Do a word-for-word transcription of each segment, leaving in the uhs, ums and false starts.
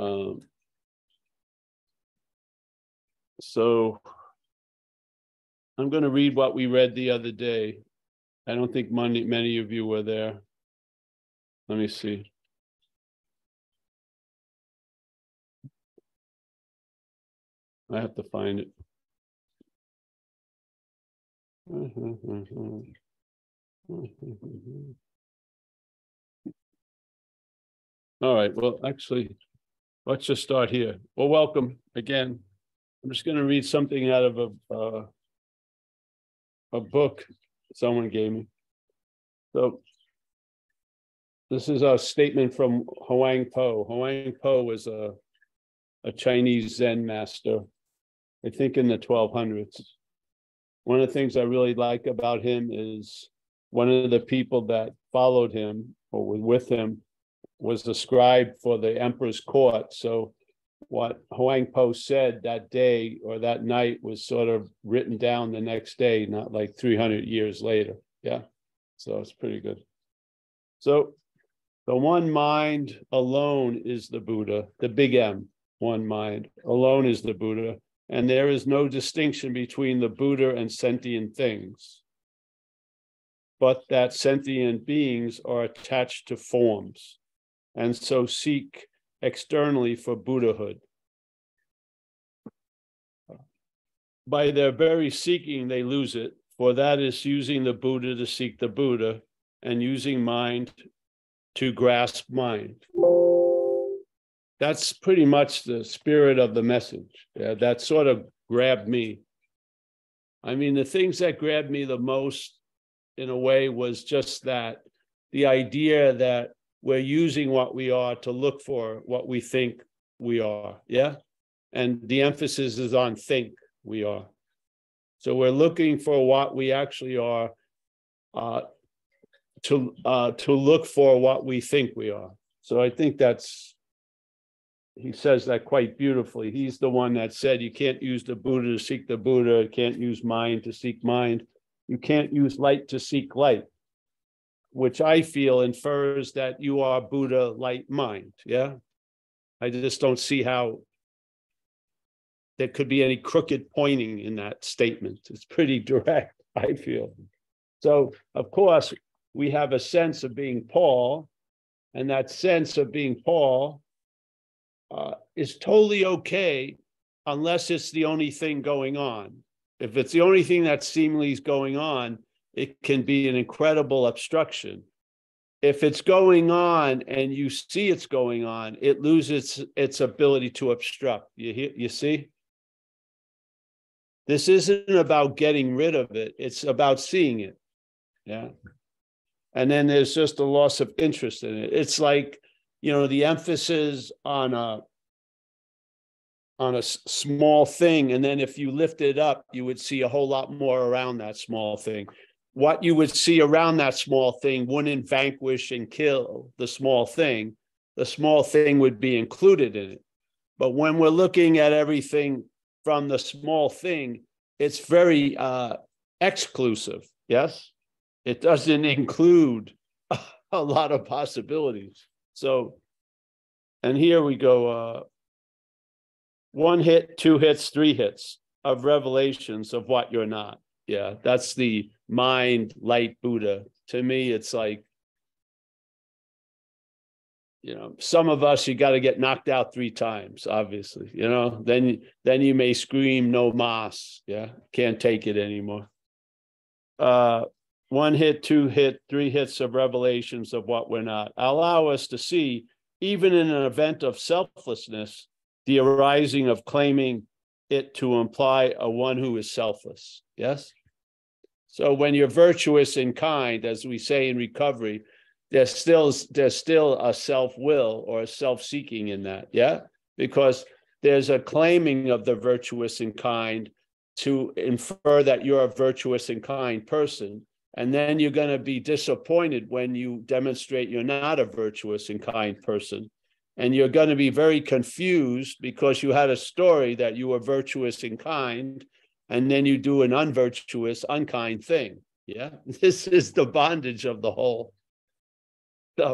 Um, so I'm going to read what we read the other day. I don't think many, many of you were there. Let me see. I have to find it. All right, well, actually, let's just start here. Well, welcome again. I'm just going to read something out of a, uh, a book someone gave me. So this is a statement from Huang Po. Huang Po was a, a Chinese Zen master, I think in the twelve hundreds. One of the things I really like about him is one of the people that followed him or was with him was the scribe for the emperor's court. So what Huang Po said that day or that night was sort of written down the next day, not like three hundred years later. Yeah, so it's pretty good. So the one mind alone is the Buddha, the big M, one mind alone is the Buddha. And there is no distinction between the Buddha and sentient things, but that sentient beings are attached to forms and so seek externally for Buddhahood. By their very seeking, they lose it, for that is using the Buddha to seek the Buddha and using mind to grasp mind. That's pretty much the spirit of the message. Yeah, that sort of grabbed me. I mean, the things that grabbed me the most, in a way, was just that, the idea that we're using what we are to look for what we think we are, yeah? And the emphasis is on think we are. So we're looking for what we actually are uh, to, uh, to look for what we think we are. So I think that's, he says that quite beautifully. He's the one that said you can't use the Buddha to seek the Buddha, you can't use mind to seek mind, you can't use light to seek light, which I feel infers that you are Buddha, light, mind, yeah? I just don't see how there could be any crooked pointing in that statement. It's pretty direct, I feel. So, of course, we have a sense of being Paul, and that sense of being Paul Uh, is totally okay unless it's the only thing going on. If it's the only thing that seemingly is going on, it can be an incredible obstruction. If it's going on and you see it's going on, it loses its ability to obstruct. You hear, you see? This isn't about getting rid of it. It's about seeing it. Yeah. And then there's just a loss of interest in it. It's like, you know, the emphasis on a on a small thing, and then if you lift it up, you would see a whole lot more around that small thing. What you would see around that small thing wouldn't vanquish and kill the small thing. The small thing would be included in it. But when we're looking at everything from the small thing, it's very uh, exclusive, yes? It doesn't include a lot of possibilities. So, and here we go, uh, one hit, two hits, three hits of revelations of what you're not. Yeah, that's the mind, light, Buddha. To me, it's like, you know, some of us, you got to get knocked out three times, obviously, you know, then, then you may scream, no mas, yeah, can't take it anymore. Uh, One hit, two hit, three hits of revelations of what we're not. Allow us to see, even in an event of selflessness, the arising of claiming it to imply a one who is selfless. Yes? So when you're virtuous and kind, as we say in recovery, there's still, there's still a self-will or a self-seeking in that. Yeah? Because there's a claiming of the virtuous and kind to infer that you're a virtuous and kind person. And then you're going to be disappointed when you demonstrate you're not a virtuous and kind person. And you're going to be very confused because you had a story that you were virtuous and kind, and then you do an unvirtuous, unkind thing. Yeah, this is the bondage of the whole. So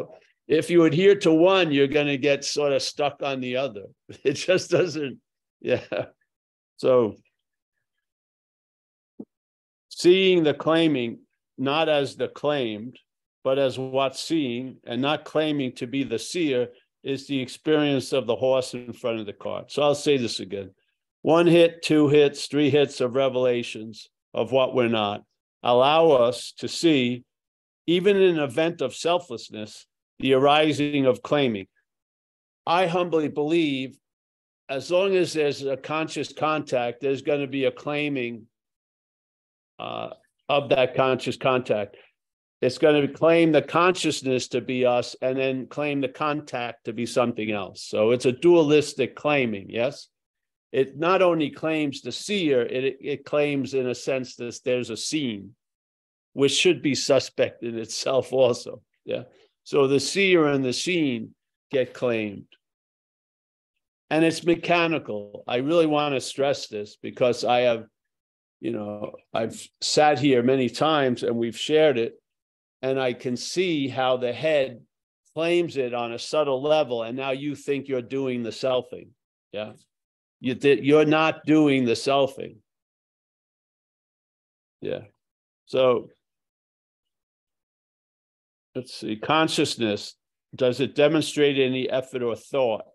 If you adhere to one, you're going to get sort of stuck on the other. It just doesn't. Yeah. So seeing the claiming, not as the claimed, but as what's seeing, and not claiming to be the seer, is the experience of the horse in front of the cart. So I'll say this again. One hit, two hits, three hits of revelations of what we're not allow us to see, even in an event of selflessness, the arising of claiming. I humbly believe as long as there's a conscious contact, there's going to be a claiming uh, of that conscious contact. It's going to claim the consciousness to be us and then claim the contact to be something else. So it's a dualistic claiming, yes? It not only claims the seer, it, it claims in a sense that there's a seen, which should be suspect in itself also, yeah? So the seer and the seen get claimed. And it's mechanical. I really want to stress this because I have, you know, I've sat here many times and we've shared it, and I can see how the head claims it on a subtle level, and now you think you're doing the selfing, yeah? You th- you're not doing the selfing, yeah? So... let's see, consciousness, does it demonstrate any effort or thought?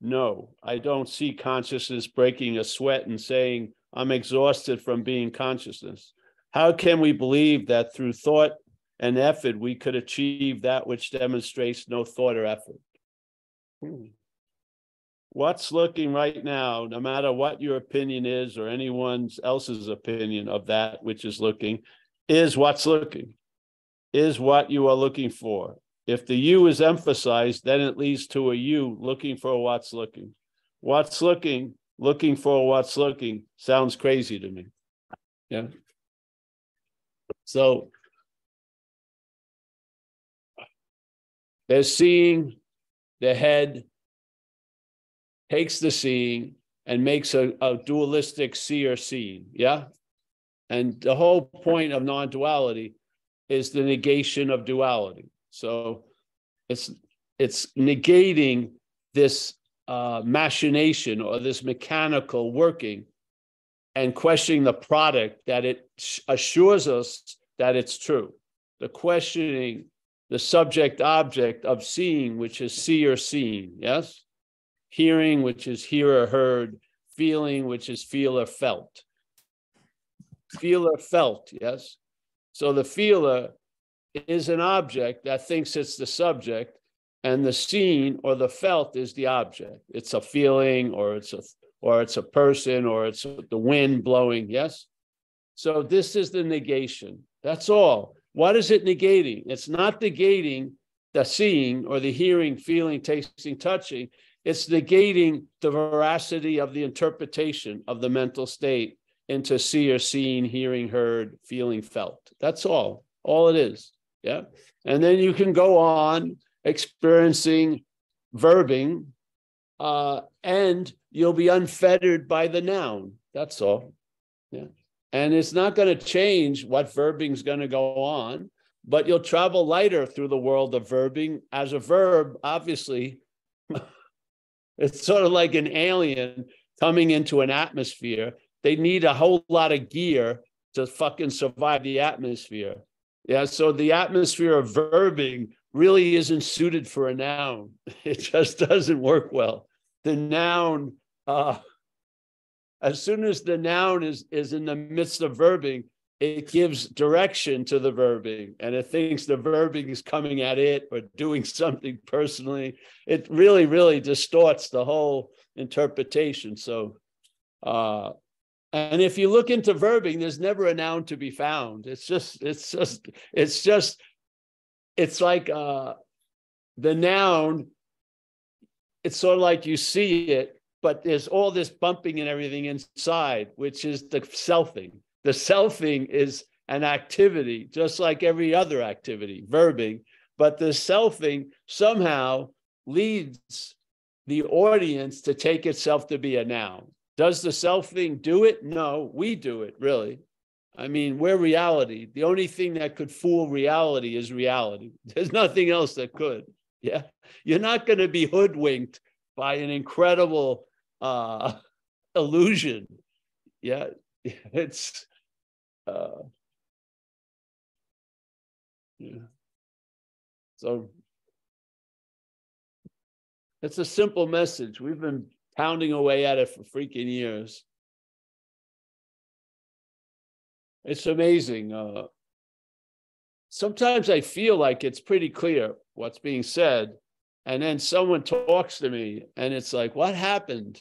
No, I don't see consciousness breaking a sweat and saying, I'm exhausted from being consciousness. How can we believe that through thought and effort, we could achieve that which demonstrates no thought or effort? Hmm. What's looking right now, no matter what your opinion is or anyone else's opinion of that which is looking, is what's looking. Is what you are looking for. If the you is emphasized, then it leads to a you looking for what's looking. What's looking, looking for what's looking sounds crazy to me. Yeah. So they're seeing, the head takes the seeing and makes a, a dualistic seer seeing. Yeah. And the whole point of non-duality is the negation of duality. So it's it's negating this uh, machination or this mechanical working and questioning the product that it assures us that it's true. The questioning, the subject object of seeing, which is seer seen, yes? Hearing, which is hearer heard. Feeling, which is feeler felt. Feeler felt, yes? So the feeler is an object that thinks it's the subject, and the seen or the felt is the object. It's a feeling, or it's a or it's a person, or it's the wind blowing, yes? So this is the negation. That's all. What is it negating? It's not negating the seeing or the hearing, feeling, tasting, touching. It's negating the veracity of the interpretation of the mental state into see or seen, hearing, heard, feeling, felt. That's all, all it is, yeah? And then you can go on experiencing verbing, uh, and you'll be unfettered by the noun, that's all, yeah? And it's not gonna change what verbing's gonna go on, but you'll travel lighter through the world of verbing as a verb, obviously. It's sort of like an alien coming into an atmosphere. They need a whole lot of gear to fucking survive the atmosphere. Yeah, so the atmosphere of verbing really isn't suited for a noun. It just doesn't work well. The noun, uh, as soon as the noun is, is in the midst of verbing, it gives direction to the verbing, and it thinks the verbing is coming at it or doing something personally. It really, really distorts the whole interpretation. So, uh, and if you look into verbing, there's never a noun to be found. It's just, it's just, it's just, it's like uh, the noun, it's sort of like you see it, but there's all this bumping and everything inside, which is the selfing. The selfing is an activity, just like every other activity, verbing, but the selfing somehow leads the audience to take itself to be a noun. Does the selfing do it? No, we do it, really. I mean, we're reality. The only thing that could fool reality is reality. There's nothing else that could. Yeah. You're not going to be hoodwinked by an incredible uh, illusion. Yeah. It's, uh, yeah. So it's a simple message. We've been pounding away at it for freaking years. It's amazing. Uh, sometimes I feel like it's pretty clear what's being said. And then someone talks to me and it's like, what happened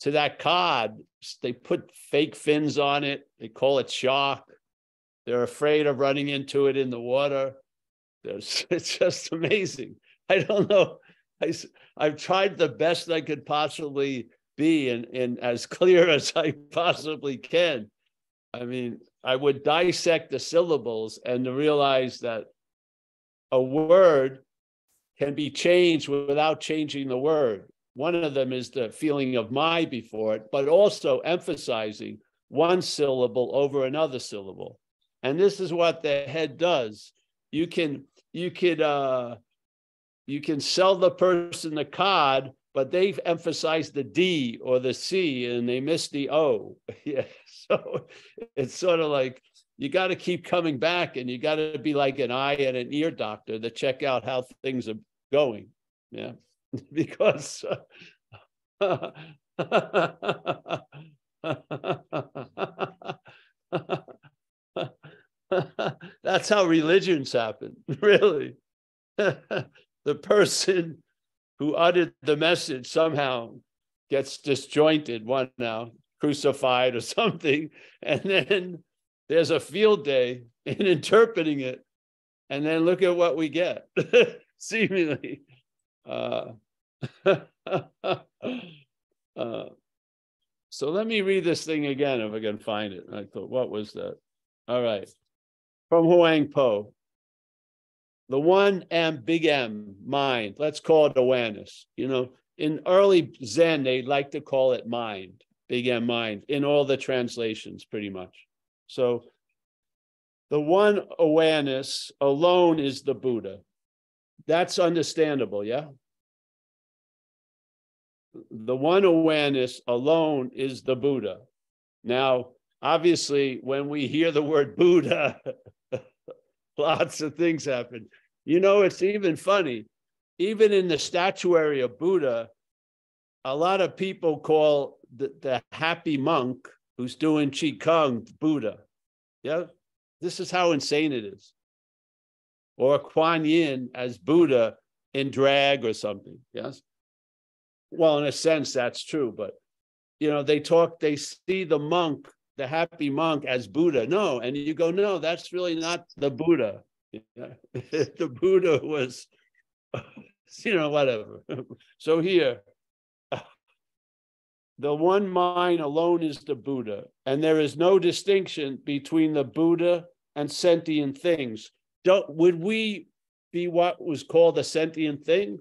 to that cod? They put fake fins on it. They call it shark. They're afraid of running into it in the water. There's, it's just amazing. I don't know. I, I've tried the best I could possibly be and, and as clear as I possibly can. I mean, I would dissect the syllables and to realize that a word can be changed without changing the word. One of them is the feeling of my before it, but also emphasizing one syllable over another syllable. And this is what the head does. You can, you could, uh, you can sell the person the cod, but they've emphasized the D or the C and they miss the O. Yeah. So it's sort of like, you got to keep coming back and you got to be like an eye and an ear doctor to check out how things are going. Yeah. Because uh, that's how religions happen, really. The person who uttered the message somehow gets disjointed, one now, crucified or something. And then there's a field day in interpreting it. And then look at what we get, seemingly. Uh, uh, so let me read this thing again, if I can find it. And I thought, what was that? All right. From Huang Po. The one M, big M, mind. Let's call it awareness. You know, in early Zen, they like to call it mind, big M mind, in all the translations, pretty much. So the one awareness alone is the Buddha. That's understandable, yeah? The one awareness alone is the Buddha. Now, obviously, when we hear the word Buddha, lots of things happen. You know, it's even funny, even in the statuary of Buddha, a lot of people call the, the happy monk who's doing Qigong Buddha. Yeah, this is how insane it is. Or Quan Yin as Buddha in drag or something, yes? Well, in a sense, that's true, but, you know, they talk, they see the monk, the happy monk as Buddha. No, and you go, no, that's really not the Buddha. Yeah. The Buddha was, you know, whatever. So here, the one mind alone is the Buddha, and there is no distinction between the Buddha and sentient things. Don't, would we be what was called a sentient thing?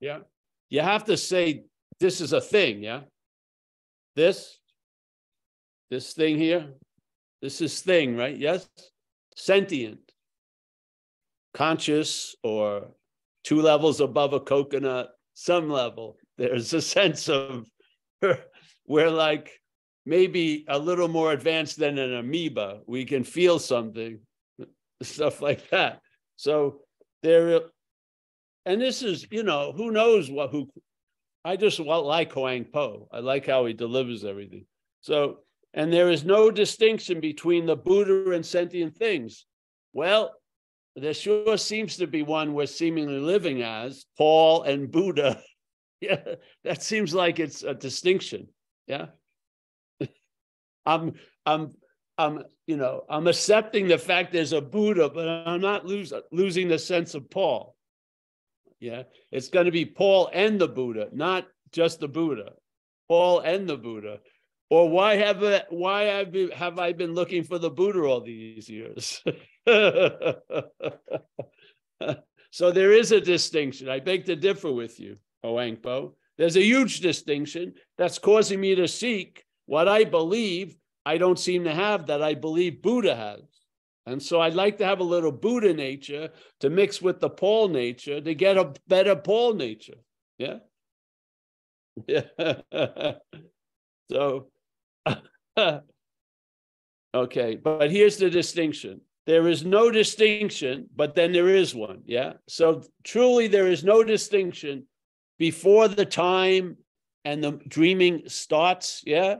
Yeah. You have to say, this is a thing, yeah? This, this thing here, this is thing, right? Yes? Sentient, conscious, or two levels above a coconut, some level. There's a sense of we're like maybe a little more advanced than an amoeba. We can feel something, stuff like that. So there, and this is, you know, who knows what, who, I just like Huang Po. I like how he delivers everything. So, and there is no distinction between the Buddha and sentient things. Well, there sure seems to be one we're seemingly living as, Paul and Buddha. Yeah, that seems like it's a distinction. Yeah. I'm, I'm, I'm, you know, I'm accepting the fact there's a Buddha, but I'm not lose, losing the sense of Paul. Yeah, it's going to be Paul and the Buddha, not just the Buddha. Paul and the Buddha. Or why have I, why have I, have I been looking for the Buddha all these years? So there is a distinction. I beg to differ with you, Huang Po. There's a huge distinction that's causing me to seek What I believe, I don't seem to have that I believe Buddha has. And so I'd like to have a little Buddha nature to mix with the Paul nature to get a better Paul nature. Yeah. Yeah. So, okay. But here's the distinction. There is no distinction, but then there is one. Yeah. So truly there is no distinction before the time and the dreaming starts. Yeah.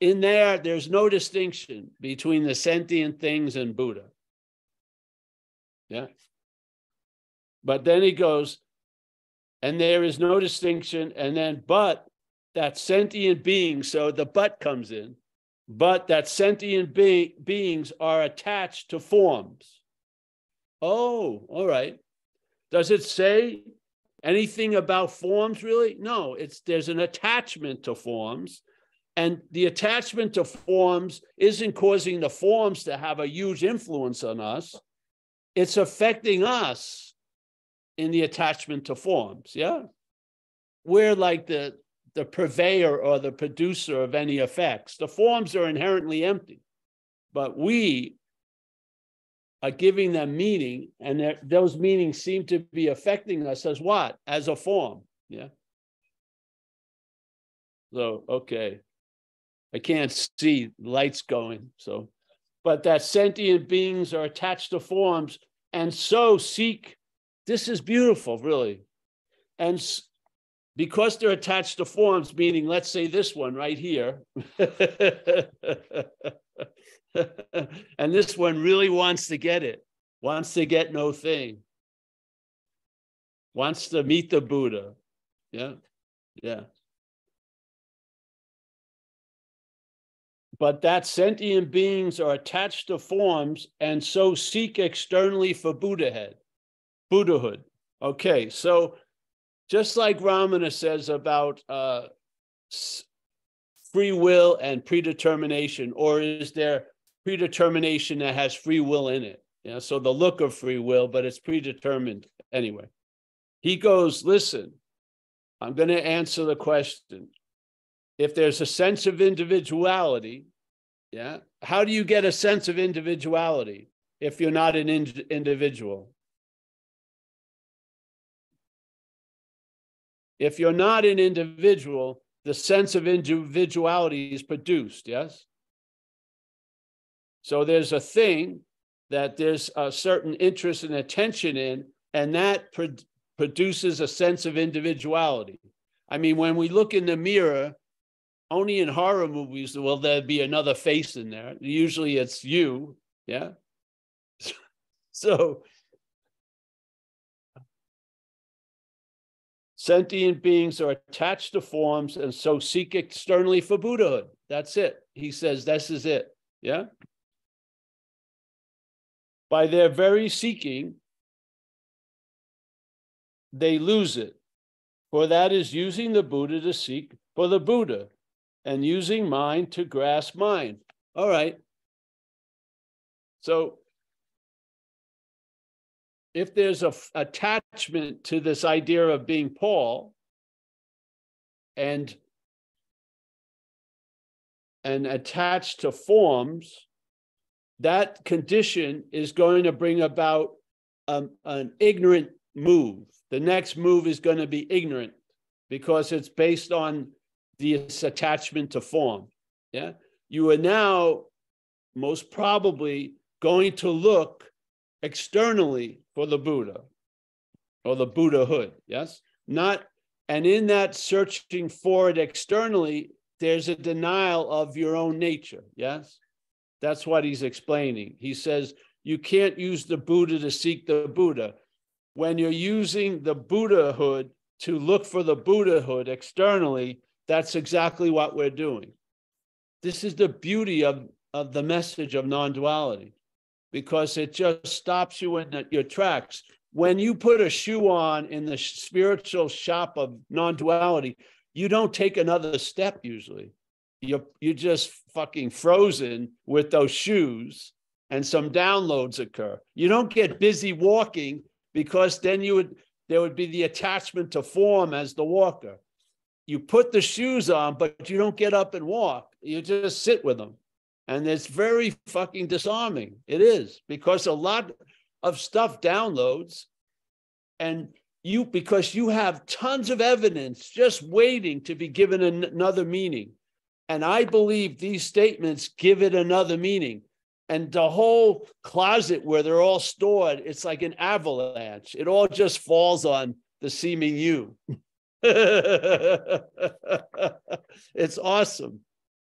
In there, there's no distinction between the sentient things and Buddha. Yeah. But then he goes, and there is no distinction. And then, but that sentient being, so the but comes in, but that sentient be- beings are attached to forms. Oh, all right. Does it say anything about forms really? No, it's there's an attachment to forms. And the attachment to forms isn't causing the forms to have a huge influence on us. It's affecting us in the attachment to forms, yeah? We're like the, the purveyor or the producer of any effects. The forms are inherently empty, but we are giving them meaning, and those meanings seem to be affecting us as what? As a form, yeah? So, okay. I can't see lights going. So, but that sentient beings are attached to forms and so seek. This is beautiful, really. And because they're attached to forms, meaning, let's say this one right here. And this one really wants to get it, wants to get no thing, wants to meet the Buddha. Yeah, yeah. But that sentient beings are attached to forms and so seek externally for Buddhahood. Buddhahood. Okay, so just like Ramana says about uh, free will and predetermination, or is there predetermination that has free will in it? Yeah, so the look of free will, but it's predetermined anyway. He goes, listen, I'm going to answer the question. If there's a sense of individuality, yeah. How do you get a sense of individuality if you're not an ind- individual? If you're not an individual, the sense of individuality is produced, yes? So there's a thing that there's a certain interest and attention in, and that pro- produces a sense of individuality. I mean, when we look in the mirror, only in horror movies will there be another face in there. Usually it's you, yeah? So, sentient beings are attached to forms and so seek externally for Buddhahood. That's it. He says, this is it, yeah? By their very seeking, they lose it. For that is using the Buddha to seek for the Buddha, and using mind to grasp mind. All right. So if there's a f- attachment to this idea of being Paul and, and attached to forms, that condition is going to bring about um, an ignorant move. The next move is going to be ignorant because it's based on this attachment to form, yeah? You are now most probably going to look externally for the Buddha or the Buddhahood, yes? Not, and in that searching for it externally, there's a denial of your own nature, yes? That's what he's explaining. He says, you can't use the Buddha to seek the Buddha. When you're using the Buddhahood to look for the Buddhahood externally, that's exactly what we're doing. This is the beauty of, of the message of non-duality, because it just stops you in your tracks. When you put a shoe on in the spiritual shop of non-duality, you don't take another step usually. You're, you're just fucking frozen with those shoes, and some downloads occur. You don't get busy walking, because then you would there would be the attachment to form as the walker. you put the shoes on, but you don't get up and walk. You just sit with them. And it's very fucking disarming. It is, because a lot of stuff downloads, and you, because you have tons of evidence just waiting to be given an, another meaning. And I believe these statements give it another meaning. And the whole closet where they're all stored, it's like an avalanche. It all just falls on the seeming you. It's awesome.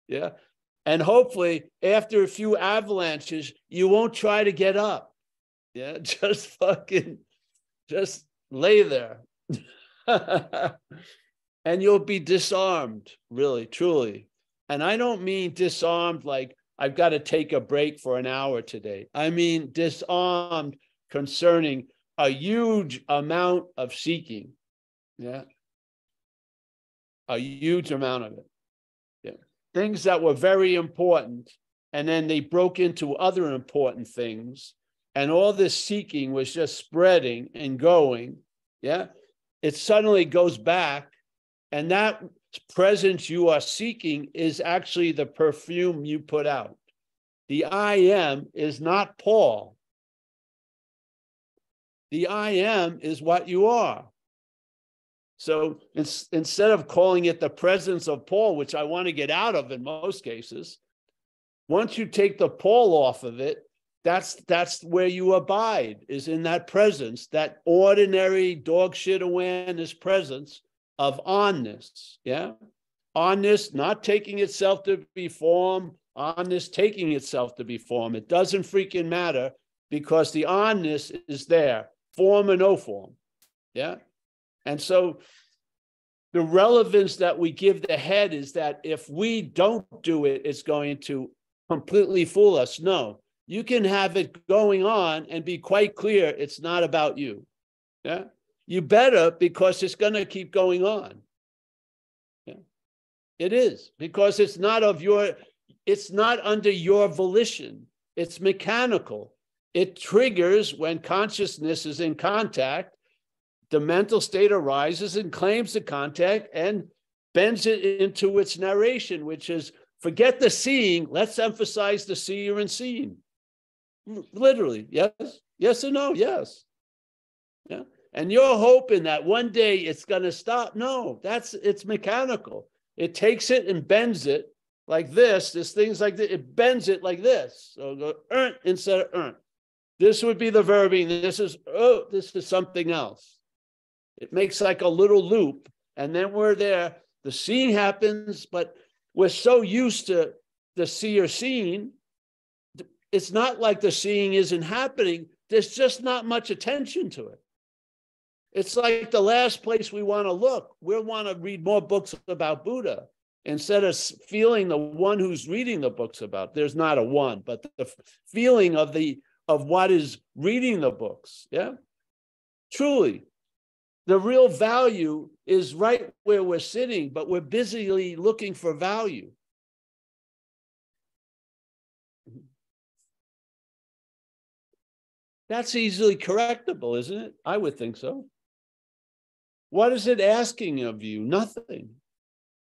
Yeah. And hopefully after a few avalanches, you won't try to get up. Yeah. Just fucking, just lay there. And you'll be disarmed, really, truly. And I don't mean disarmed like I've got to take a break for an hour today. I mean disarmed concerning a huge amount of seeking. Yeah. A huge amount of it. Yeah. Things that were very important, and then they broke into other important things. And all this seeking was just spreading and going. Yeah. It suddenly goes back. And that presence you are seeking is actually the perfume you put out. The I am is not Paul. The I am is what you are. So it's, instead of calling it the presence of Paul, which I want to get out of in most cases, once you take the Paul off of it, that's, that's where you abide, is in that presence, that ordinary dog shit awareness presence of onness, yeah? Onness not taking itself to be form, onness taking itself to be form. It doesn't freaking matter, because the onness is there, form or no form, yeah? And so the relevance that we give the head is that if we don't do it, it's going to completely fool us. No, you can have it going on and be quite clear it's not about you, yeah? You better, because it's going to keep going on. Yeah. It is, because it's not of your, it's not under your volition. It's mechanical. It triggers when consciousness is in contact. The mental state arises and claims the contact and bends it into its narration, which is forget the seeing. Let's emphasize the seer and seen. Literally, yes, yes or no, yes. Yeah. And you're hoping that one day it's going to stop. No, that's, it's mechanical. It takes it and bends it like this. There's things like that. It bends it like this. So go earn instead of earn. This would be the verbing. This is, oh, this is something else. It makes like a little loop. And then we're there. The scene happens, but we're so used to the seer scene. It's not like the seeing isn't happening. There's just not much attention to it. It's like the last place we want to look. We want to read more books about Buddha instead of feeling the one who's reading the books about. There's not a one, but the feeling of the of what is reading the books. Yeah, truly, the real value is right where we're sitting, but we're busily looking for value. That's easily correctable, isn't it? I would think so. What is it asking of you? Nothing.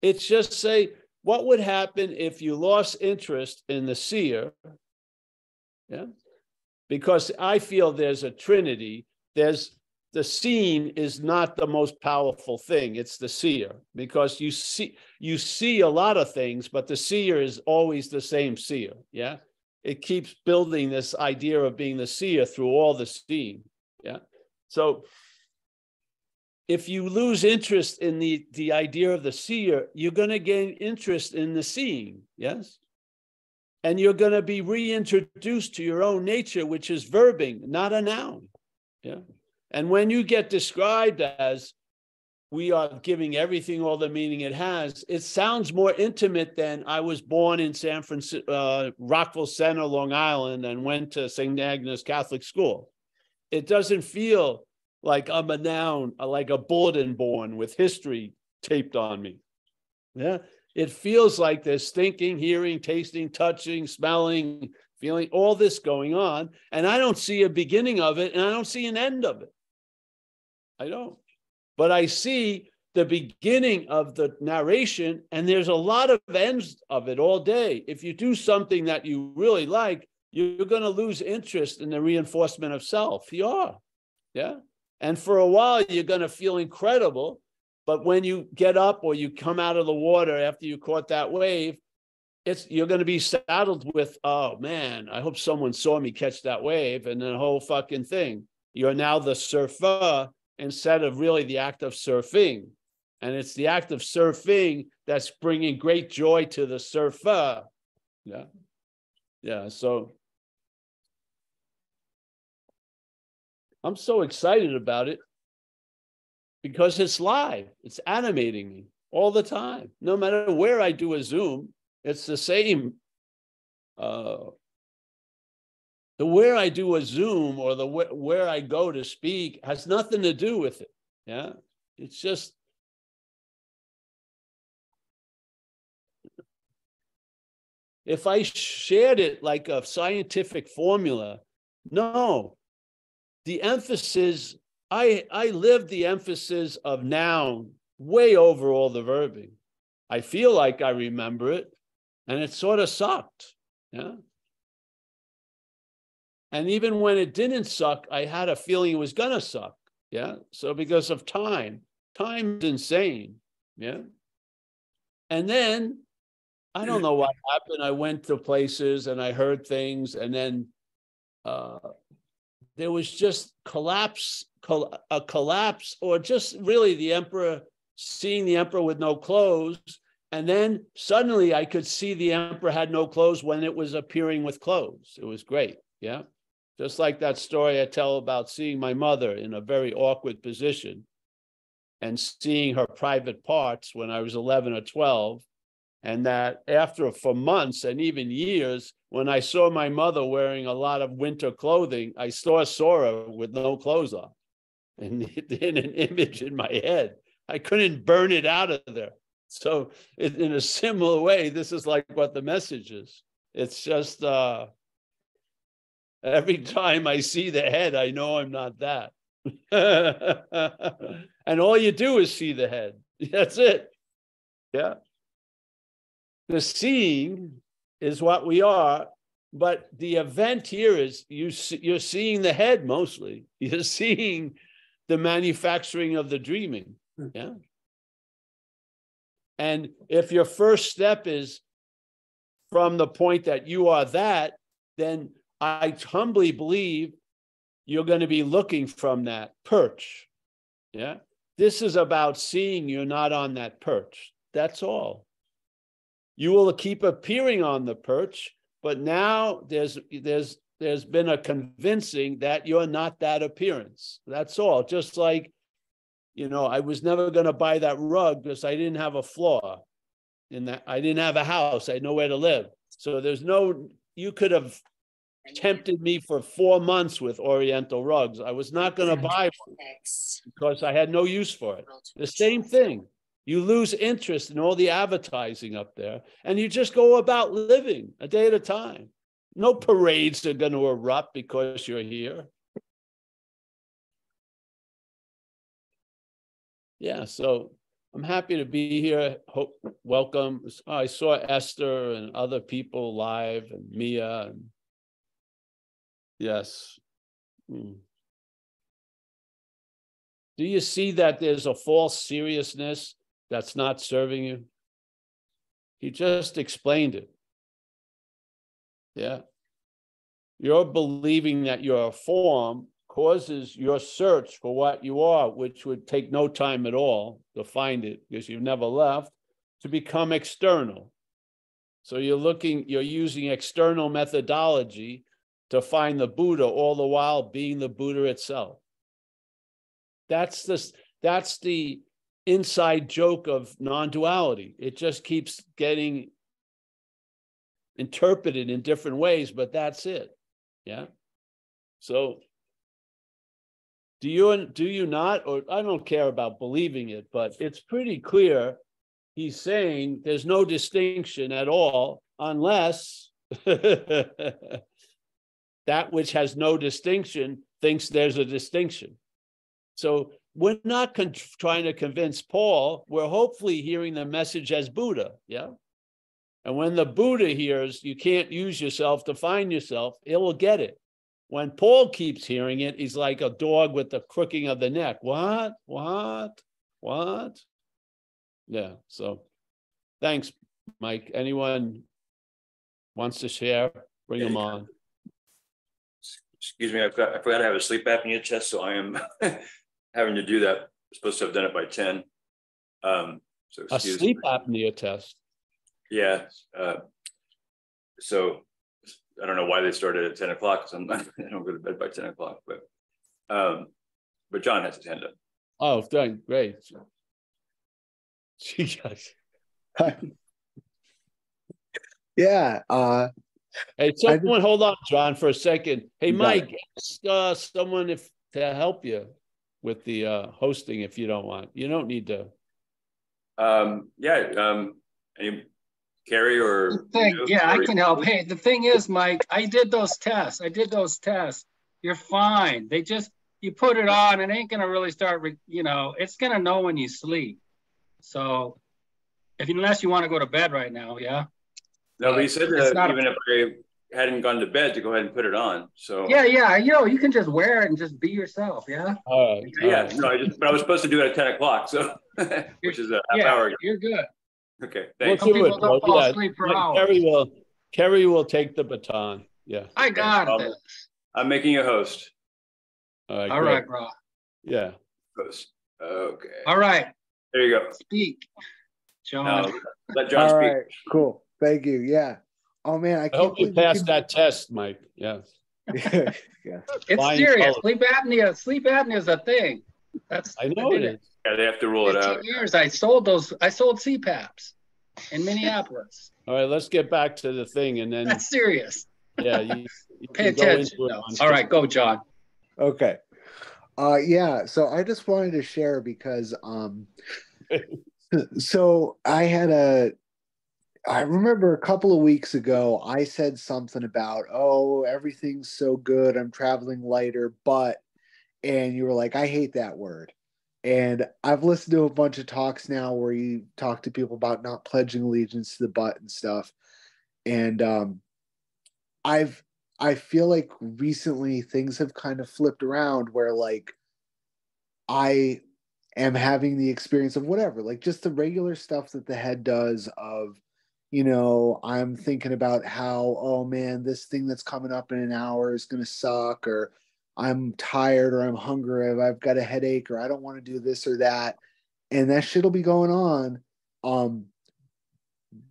It's just say, what would happen if you lost interest in the seer? Yeah. Because I feel there's a trinity. There's the seen is not the most powerful thing. It's the seer. Because you see, you see a lot of things, but the seer is always the same seer. Yeah. It keeps building this idea of being the seer through all the seeing. Yeah. So if you lose interest in the, the idea of the seer, you're going to gain interest in the seeing, yes? And you're going to be reintroduced to your own nature, which is verbing, not a noun, yeah? And when you get described as we are giving everything all the meaning it has, it sounds more intimate than I was born in San Francisco, uh, Rockville Center, Long Island, and went to Saint Agnes Catholic School. It doesn't feel like I'm a noun, like a bulletin board with history taped on me. Yeah, it feels like there's thinking, hearing, tasting, touching, smelling, feeling, all this going on. And I don't see a beginning of it, and I don't see an end of it. I don't. But I see the beginning of the narration, and there's a lot of ends of it all day. If you do something that you really like, you're going to lose interest in the reinforcement of self. You are. Yeah. And for a while, you're going to feel incredible. But when you get up or you come out of the water after you caught that wave, It's, you're going to be saddled with, oh, man, I hope someone saw me catch that wave, and the whole fucking thing. You're now the surfer instead of really the act of surfing. And it's the act of surfing that's bringing great joy to the surfer. Yeah. Yeah. So I'm so excited about it because it's live. It's animating me all the time. No matter where I do a Zoom, it's the same. Uh, the where I do a Zoom or the wh where I go to speak has nothing to do with it. Yeah, it's just. If I shared it like a scientific formula, no. The emphasis, I, I live the emphasis of noun way over all the verbing. I feel like I remember it. And it sort of sucked, yeah? And even when it didn't suck, I had a feeling it was gonna suck, yeah? So because of time, time's insane, yeah? And then, I don't know what happened. I went to places and I heard things, and then uh, there was just collapse, col a collapse, or just really the emperor, seeing the emperor with no clothes. And then suddenly I could see the emperor had no clothes when it was appearing with clothes. It was great, yeah? Just like that story I tell about seeing my mother in a very awkward position and seeing her private parts when I was eleven or twelve. And that after, for months and even years, when I saw my mother wearing a lot of winter clothing, I saw her with no clothes on. And in an image in my head, I couldn't burn it out of there. So in a similar way, this is like what the message is. It's just uh, every time I see the head, I know I'm not that. And all you do is see the head. That's it. Yeah. The seeing is what we are. But the event here is you see, you're seeing the head mostly. You're seeing the manufacturing of the dreaming. Yeah. And if your first step is from the point that you are that, then I humbly believe you're going to be looking from that perch. Yeah. This is about seeing you're not on that perch. That's all. You will keep appearing on the perch, but now there's there's there's been a convincing that you're not that appearance. That's all. Just like, you know, I was never going to buy that rug because I didn't have a floor in that. I didn't have a house. I had nowhere to live. So there's no, you could have tempted me for four months with Oriental rugs. I was not going to buy one because I had no use for it. The same thing. You lose interest in all the advertising up there and you just go about living a day at a time. No parades are going to erupt because you're here. Yeah, so I'm happy to be here. Hope, welcome. I saw Esther and other people live, and Mia. And yes. Mm. Do you see that there's a false seriousness that's not serving you? He just explained it. Yeah. You're believing that you're a form causes your search for what you are, which would take no time at all to find it because you've never left, to become external. So you're looking, you're using external methodology to find the Buddha, all the while being the Buddha itself. That's this, that's the inside joke of non-duality. It just keeps getting interpreted in different ways, but that's it. Yeah. So Do you, do you not, or I don't care about believing it, but it's pretty clear he's saying there's no distinction at all unless that which has no distinction thinks there's a distinction. So We're not con- trying to convince Paul. We're hopefully hearing the message as Buddha, yeah? And when the Buddha hears, you can't use yourself to find yourself, it will get it. When Paul keeps hearing it, he's like a dog with the crooking of the neck. What? What? What? Yeah, so thanks, Mike. Anyone wants to share? Bring them on. Excuse me, I forgot, I forgot I have a sleep apnea test, so I am having to do that. I'm supposed to have done it by ten. Um, so a sleep me. apnea test. Yeah. Uh, so I don't know why they started at ten o'clock, because I'm not, I don't go to bed by ten o'clock. But um, but John has his hand up. Oh, dang, great. Jesus. Yeah. Uh, hey, someone, hold on, John, for a second. Hey, Mike, ask uh, someone if to help you with the uh, hosting, if you don't want. You don't need to. Um, yeah. Um, any, Carrie or thing, you know, yeah, Carrie. I can help. Hey, the thing is, Mike, I did those tests. I did those tests. You're fine. They just you put it on, it ain't gonna really start. Re you know, it's gonna know when you sleep. So, if unless you want to go to bed right now, yeah. No, but he said that uh, even if I hadn't gone to bed, to go ahead and put it on. So yeah, yeah, you know, you can just wear it and just be yourself. Yeah. All right. Yeah. All right. No, I just but I was supposed to do it at ten o'clock, so which is a half yeah, hour ago. You're good. Okay, thanks. We'll do it. Well, yeah. Yeah, Kerry will, Kerry will take the baton. Yeah. I got um, it. I'm making you a host. All right, All right bro. Yeah. Host. Okay. All right. There you go. Speak, John. No, let John All speak. Right. Cool. Thank you. Yeah. Oh, man. I, I can't hope you passed can... that test, Mike. Yeah. Yeah. It's Fine serious. Color. Sleep apnea. Sleep apnea is a thing. That's I know it is. Yeah, they have to roll it out. Years I sold those. I sold C PAPs in Minneapolis. All right, let's get back to the thing, and then that's serious. Yeah, you, you pay attention. No. All right, go, John. Okay. Uh, yeah. So I just wanted to share because, um, so I had a. I remember a couple of weeks ago I said something about, oh, everything's so good, I'm traveling lighter, but. And you were like, I hate that word. And I've listened to a bunch of talks now where you talk to people about not pledging allegiance to the butt and stuff. And um, I've, I feel like recently things have kind of flipped around where like I am having the experience of whatever, like just the regular stuff that the head does of, you know, I'm thinking about how, oh man, this thing that's coming up in an hour is going to suck, or I'm tired, or I'm hungry, or I've got a headache, or I don't want to do this or that. And that shit'll be going on. Um,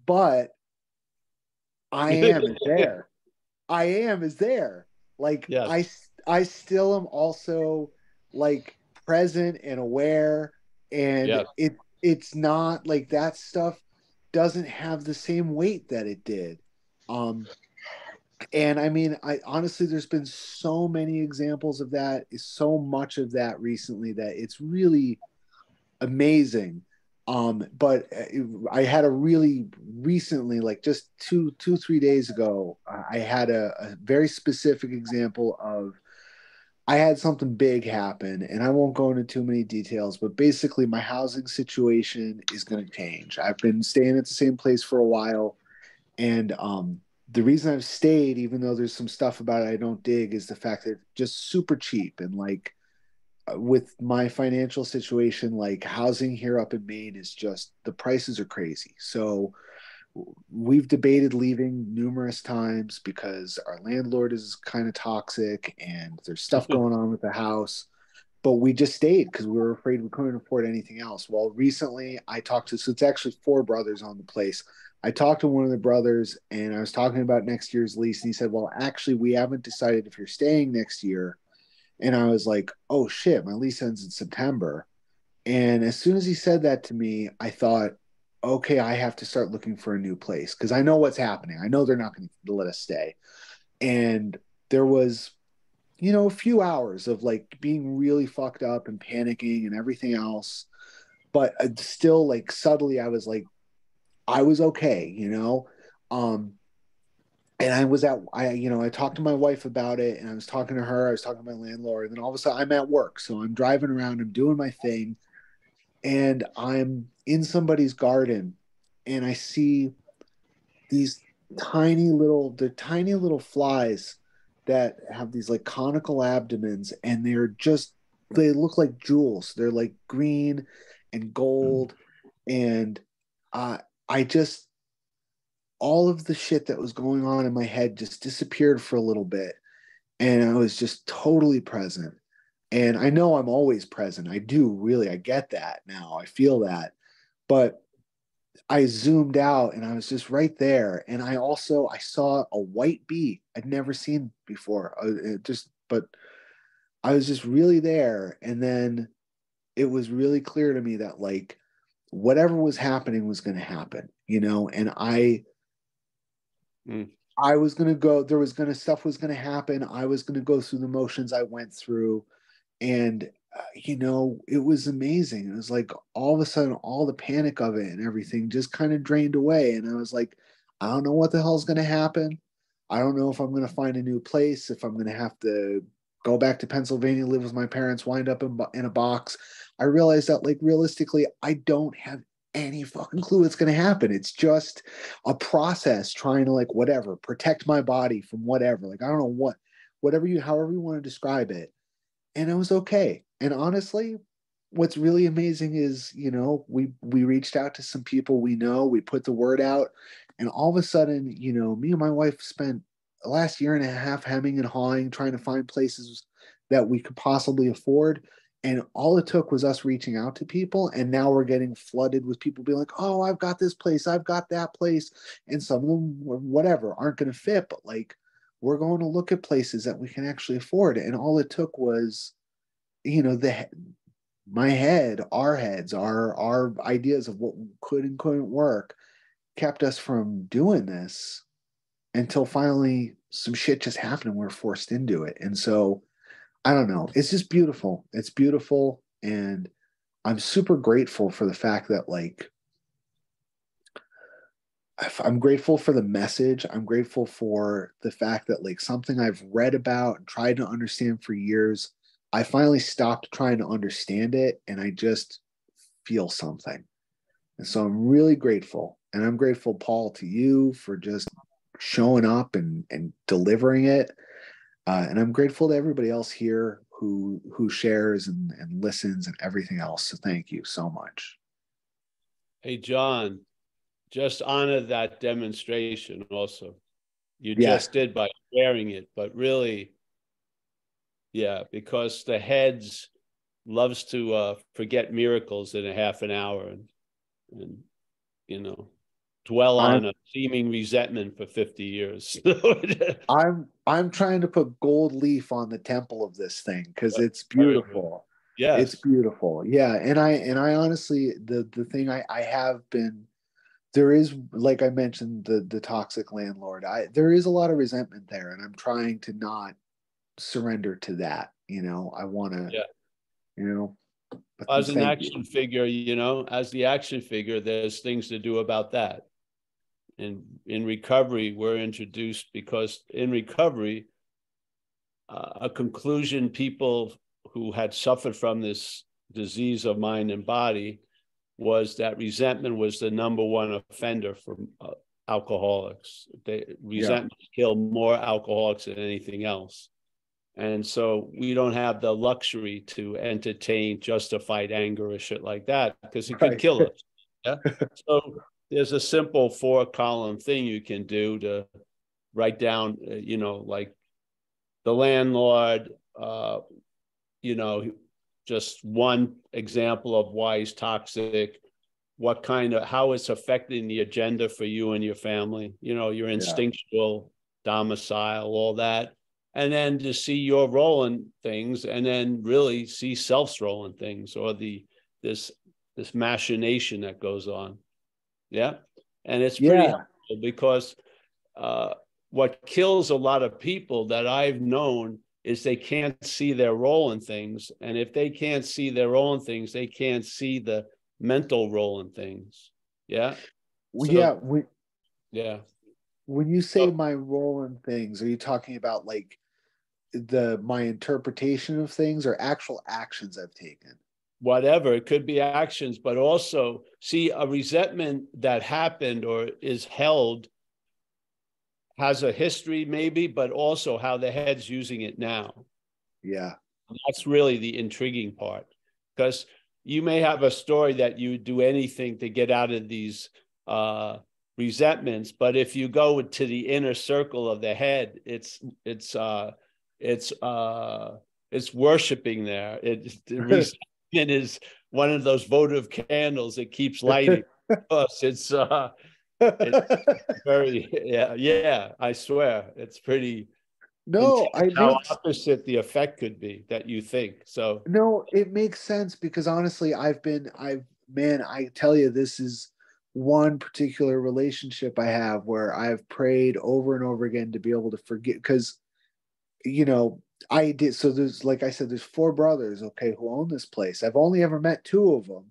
but I am is there. I am is there. Like yes. I, I still am also like present and aware. And yes. it, it's not like that stuff doesn't have the same weight that it did. Um, And I mean, I honestly, there's been so many examples of that, so much of that recently that it's really amazing. Um, but I had a really recently, like just two, two, three days ago, I had a, a very specific example of, I had something big happen, and I won't go into too many details, but basically my housing situation is going to change. I've been staying at the same place for a while, and, um, the reason I've stayed, even though there's some stuff about it I don't dig, is the fact that it's just super cheap. And like with my financial situation, like housing here up in Maine is just, the prices are crazy. So we've debated leaving numerous times because our landlord is kind of toxic and there's stuff going on with the house, but we just stayed because we were afraid we couldn't afford anything else. Well, recently I talked to, so it's actually four brothers on the place. I talked to one of the brothers and I was talking about next year's lease. And he said, well, actually, we haven't decided if you're staying next year. And I was like, oh shit, my lease ends in September. And as soon as he said that to me, I thought, okay, I have to start looking for a new place because I know what's happening. I know they're not going to let us stay. And there was, you know, a few hours of like being really fucked up and panicking and everything else. But still, like subtly, I was like, I was okay, you know? Um, And I was at, I, you know, I talked to my wife about it, and I was talking to her, I was talking to my landlord, and then all of a sudden I'm at work. So I'm driving around, I'm doing my thing, and I'm in somebody's garden, and I see these tiny little, the tiny little flies that have these like conical abdomens, and they're just, they look like jewels. They're like green and gold. And uh, I just, all of the shit that was going on in my head just disappeared for a little bit. And I was just totally present. And I know I'm always present. I do really, I get that now. I feel that. But I zoomed out and I was just right there. And I also, I saw a white bee I'd never seen before. It just, but I was just really there. And then it was really clear to me that like whatever was happening was going to happen, you know, and I, Mm. I was going to go, there was going to, stuff was going to happen. I was going to go through the motions I went through. And, uh, you know, it was amazing. It was like all of a sudden, all the panic of it and everything just kind of drained away. And I was like, I don't know what the hell's going to happen. I don't know if I'm going to find a new place, if I'm going to have to go back to Pennsylvania, live with my parents, wind up in, in a box. I realized that like realistically, I don't have any fucking clue what's going to happen. It's just a process trying to like, whatever, protect my body from whatever. Like, I don't know what, whatever you, however you want to describe it. And it was okay. And honestly, what's really amazing is, you know, we, we reached out to some people we know, we put the word out, and all of a sudden, you know, me and my wife spent the last year and a half hemming and hawing, trying to find places that we could possibly afford. And all it took was us reaching out to people. And now we're getting flooded with people being like, oh, I've got this place, I've got that place. And some of them, whatever, aren't going to fit. But like, we're going to look at places that we can actually afford. And all it took was, you know, the my head, our heads, our, our ideas of what could and couldn't work kept us from doing this until finally some shit just happened and we were forced into it. And so I don't know. It's just beautiful. It's beautiful. And I'm super grateful for the fact that like, I'm grateful for the message. I'm grateful for the fact that like something I've read about and tried to understand for years, I finally stopped trying to understand it. And I just feel something. And so I'm really grateful. And I'm grateful, Paul, to you for just showing up and, and delivering it. Uh, and I'm grateful to everybody else here who who shares and, and listens and everything else. So thank you so much. Hey, John, just honor that demonstration also. You yeah. just did by sharing it, but really, yeah, because the heads loves to uh, forget miracles in a half an hour and, and you know, dwell on I'm, a seeming resentment for fifty years. I'm I'm trying to put gold leaf on the temple of this thing because it's beautiful. Yeah, it's beautiful. Yeah, and I and I honestly the the thing I I have been there is like I mentioned the the toxic landlord. I there is a lot of resentment there, and I'm trying to not surrender to that. You know, I want to. Yeah. You know. But as an action you. figure, you know, as the action figure, there's things to do about that. And in recovery, we're introduced because in recovery, uh, a conclusion people who had suffered from this disease of mind and body was that resentment was the number one offender for uh, alcoholics. They, resentment yeah. kill more alcoholics than anything else. And so we don't have the luxury to entertain justified anger or shit like that because it could kill us. Yeah? So there's a simple four-column thing you can do to write down, you know, like the landlord, uh, you know, just one example of why he's toxic, what kind of, how it's affecting the agenda for you and your family, you know, your instinctual yeah. domicile, all that. And then to see your role in things, and then really see self's role in things, or the this this machination that goes on, yeah. And it's pretty yeah. helpful because uh, what kills a lot of people that I've known is they can't see their role in things, and if they can't see their role in things, they can't see the mental role in things, yeah. Well, so, yeah, we yeah. When you say oh. my role in things, are you talking about like the my interpretation of things or actual actions I've taken? Whatever, it could be actions, but also see a resentment that happened or is held has a history maybe, but also how the head's using it now. Yeah. That's really the intriguing part, because you may have a story that you would do anything to get out of these uh, resentments, but if you go to the inner circle of the head, it's it's uh, it's uh, it's worshiping there. It, the resentment is one of those votive candles that keeps lighting. it's uh, it's very yeah yeah. I swear it's pretty. No, I think how opposite the effect could be that you think. So no, it makes sense, because honestly, I've been, I've, man, I tell you, this is one particular relationship I have where I've prayed over and over again to be able to forgive, because, you know, I did. So there's, like I said, there's four brothers, okay, who own this place. I've only ever met two of them.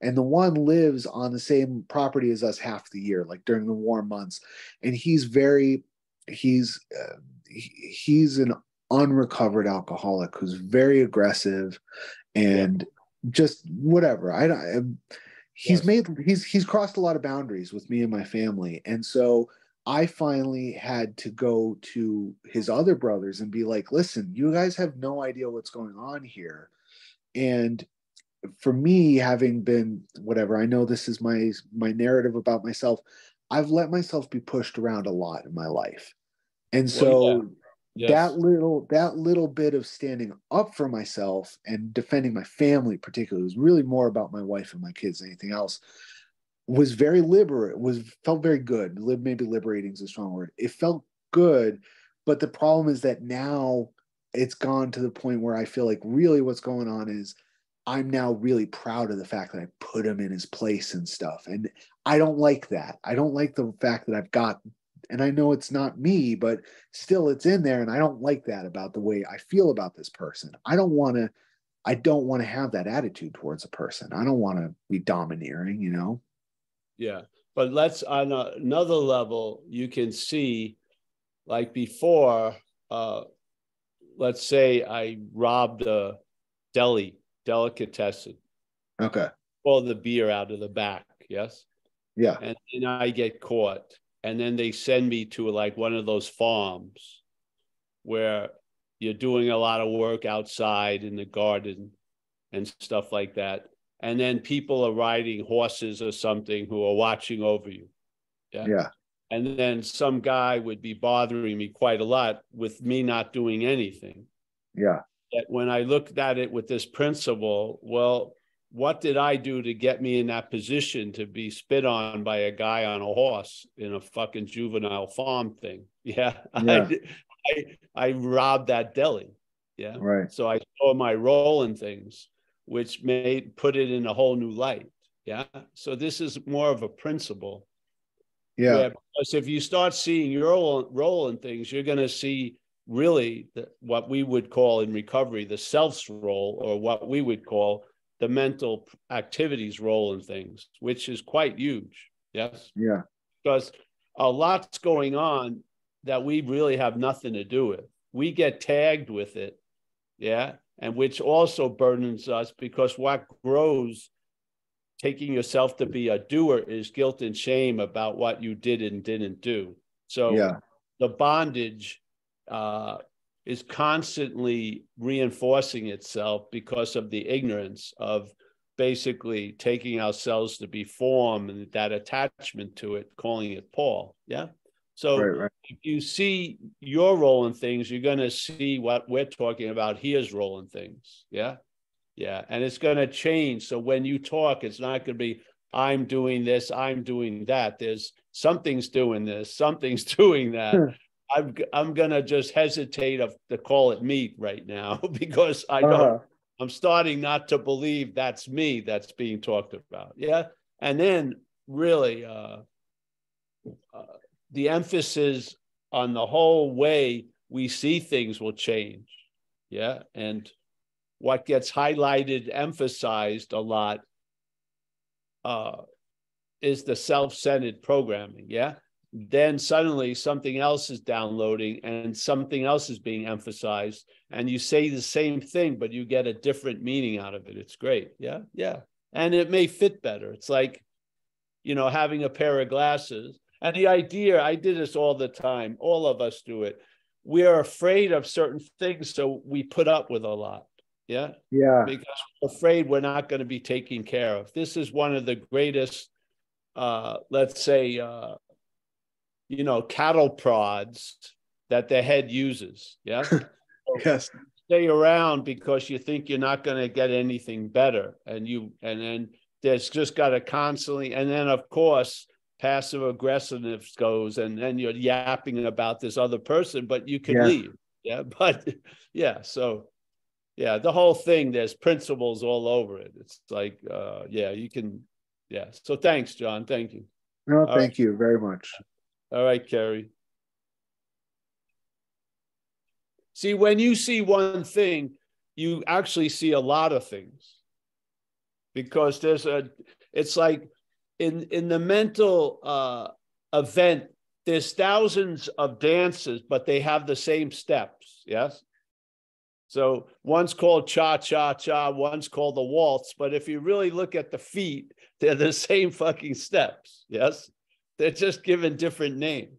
And the one lives on the same property as us half the year, like during the warm months. And he's very, he's, uh, he's an unrecovered alcoholic who's very aggressive and yeah. just whatever. I don't, he's yes. made, he's, he's crossed a lot of boundaries with me and my family. And so I finally had to go to his other brothers and be like, listen, you guys have no idea what's going on here. And for me, having been whatever, I know this is my, my narrative about myself. I've let myself be pushed around a lot in my life. And so well, yeah. yes. that little that little bit of standing up for myself and defending my family, particularly, was really more about my wife and my kids than anything else. Was very liberate. Was felt very good. Maybe liberating is a strong word. It felt good, but the problem is that now it's gone to the point where I feel like really what's going on is I'm now really proud of the fact that I put him in his place and stuff, and I don't like that. I don't like the fact that I've got. And I know it's not me, but still it's in there. And I don't like that about the way I feel about this person. I don't want to, I don't want to have that attitude towards a person. I don't want to be domineering, you know? Yeah. But let's, on a, another level, you can see like before, uh, let's say I robbed a deli, delicatessen. Okay. Pull the beer out of the back. Yes. Yeah. And then I get caught. And then they send me to like one of those farms where you're doing a lot of work outside in the garden and stuff like that. And then people are riding horses or something who are watching over you. Yeah. yeah. And then some guy would be bothering me quite a lot with me not doing anything. Yeah. That when I looked at it with this principle, well, what did I do to get me in that position to be spit on by a guy on a horse in a fucking juvenile farm thing? Yeah. yeah. I, I, I robbed that deli. Yeah. Right. So I saw my role in things, which made, put it in a whole new light. Yeah. So this is more of a principle. Yeah. Because if you start seeing your role in things, you're going to see really the, what we would call in recovery, the self's role, or what we would call the mental activities role in things, which is quite huge. Yes. Yeah. Because a lot's going on that we really have nothing to do with. We get tagged with it. Yeah. And which also burdens us, because what grows taking yourself to be a doer is guilt and shame about what you did and didn't do. So yeah. the bondage, uh, is constantly reinforcing itself because of the ignorance of basically taking ourselves to be form and that attachment to it, calling it Paul. Yeah. So right, right. if you see your role in things, you're going to see what we're talking about here's role in things. Yeah. Yeah. And it's going to change. So when you talk, it's not going to be, I'm doing this, I'm doing that. There's something's doing this, something's doing that. Sure. I'm, I'm going to just hesitate of, to call it me right now, because I don't, uh-huh. I'm starting not to believe that's me that's being talked about. Yeah. And then really uh, uh, the emphasis on the whole way we see things will change. Yeah. And what gets highlighted, emphasized a lot uh, is the self-centered programming. Yeah. then suddenly something else is downloading and something else is being emphasized. And you say the same thing, but you get a different meaning out of it. It's great. Yeah. Yeah. And it may fit better. It's like, you know, having a pair of glasses. And the idea, I did this all the time. All of us do it. We are afraid of certain things, so we put up with a lot. Yeah. Yeah. Because we're afraid we're not going to be taken care of. This is one of the greatest, uh, let's say, uh, you know, cattle prods that the head uses. Yeah. Yes. Stay around because you think you're not going to get anything better. And you, and then there's just got to constantly, and then of course, passive aggressiveness goes, and then you're yapping about this other person, but you can yeah. leave. Yeah. But yeah. So yeah, the whole thing, there's principles all over it. It's like, uh, yeah, you can. Yeah. So thanks, John. Thank you. No, all thank right. you very much. All right, Carrie. See, when you see one thing, you actually see a lot of things, because there's a, it's like in, in the mental uh, event, there's thousands of dances, but they have the same steps. Yes. So one's called cha-cha-cha, one's called the waltz. But if you really look at the feet, they're the same fucking steps. Yes. They're just given different names.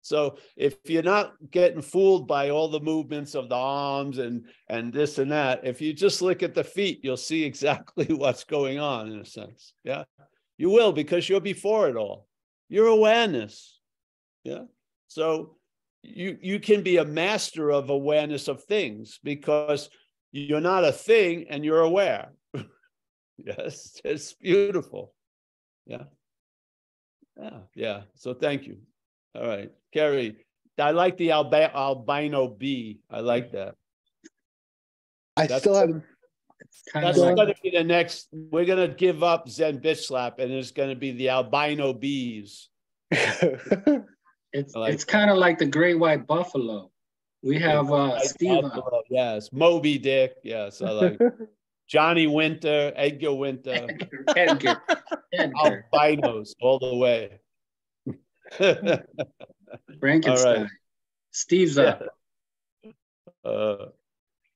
So if you're not getting fooled by all the movements of the arms and, and this and that, if you just look at the feet, you'll see exactly what's going on in a sense. Yeah, you will, because you're before it all. You're awareness. Yeah. So you, you can be a master of awareness of things, because you're not a thing and you're aware. Yes, it's beautiful. Yeah. Yeah, yeah. So thank you. All right, Carrie. I like the alba albino bee. I like that. I that's, still haven't. That's going to be the next. We're going to give up Zen BitchSlap, and it's going to be the albino bees. it's like it's kind of like the great white buffalo. We have uh, Steve. Buffalo, yes, Moby Dick. Yes, I like. Johnny Winter, Edgar Winter, Edgar, Edgar. Albinos all the way. Frankenstein. Right. Steve's yeah. up. Uh,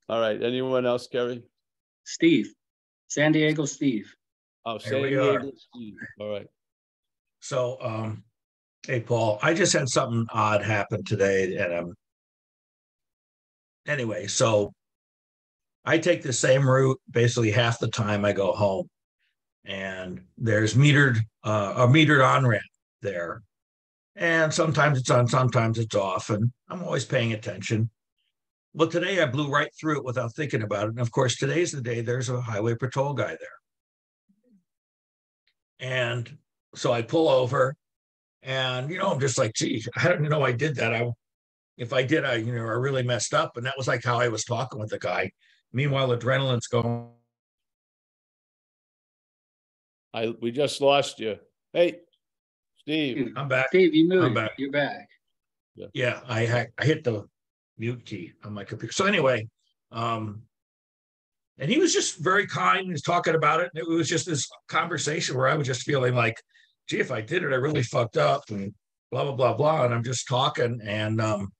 all right. Anyone else, Kerry? Steve, San Diego, Steve. Oh, San Diego, Steve. All right. So, um, hey, Paul, I just had something odd happen today, and um, anyway, so. I take the same route basically half the time I go home, and there's metered uh, a metered on-ramp there, and sometimes it's on, sometimes it's off, and I'm always paying attention. Well, today I blew right through it without thinking about it, and of course today's the day there's a highway patrol guy there, and so I pull over, and you know I'm just like, gee, I don't know I did that. I if I did, I you know I really messed up, and that was like how I was talking with the guy. Meanwhile, adrenaline's going. I we just lost you. Hey, Steve. I'm back. Steve, you moved. I'm back. You're back. Yeah, yeah I, I hit the mute key on my computer. So anyway, um, and he was just very kind. He was talking about it. And it was just this conversation where I was just feeling like, gee, if I did it, I really fucked up and blah, blah, blah, blah. And I'm just talking and... um.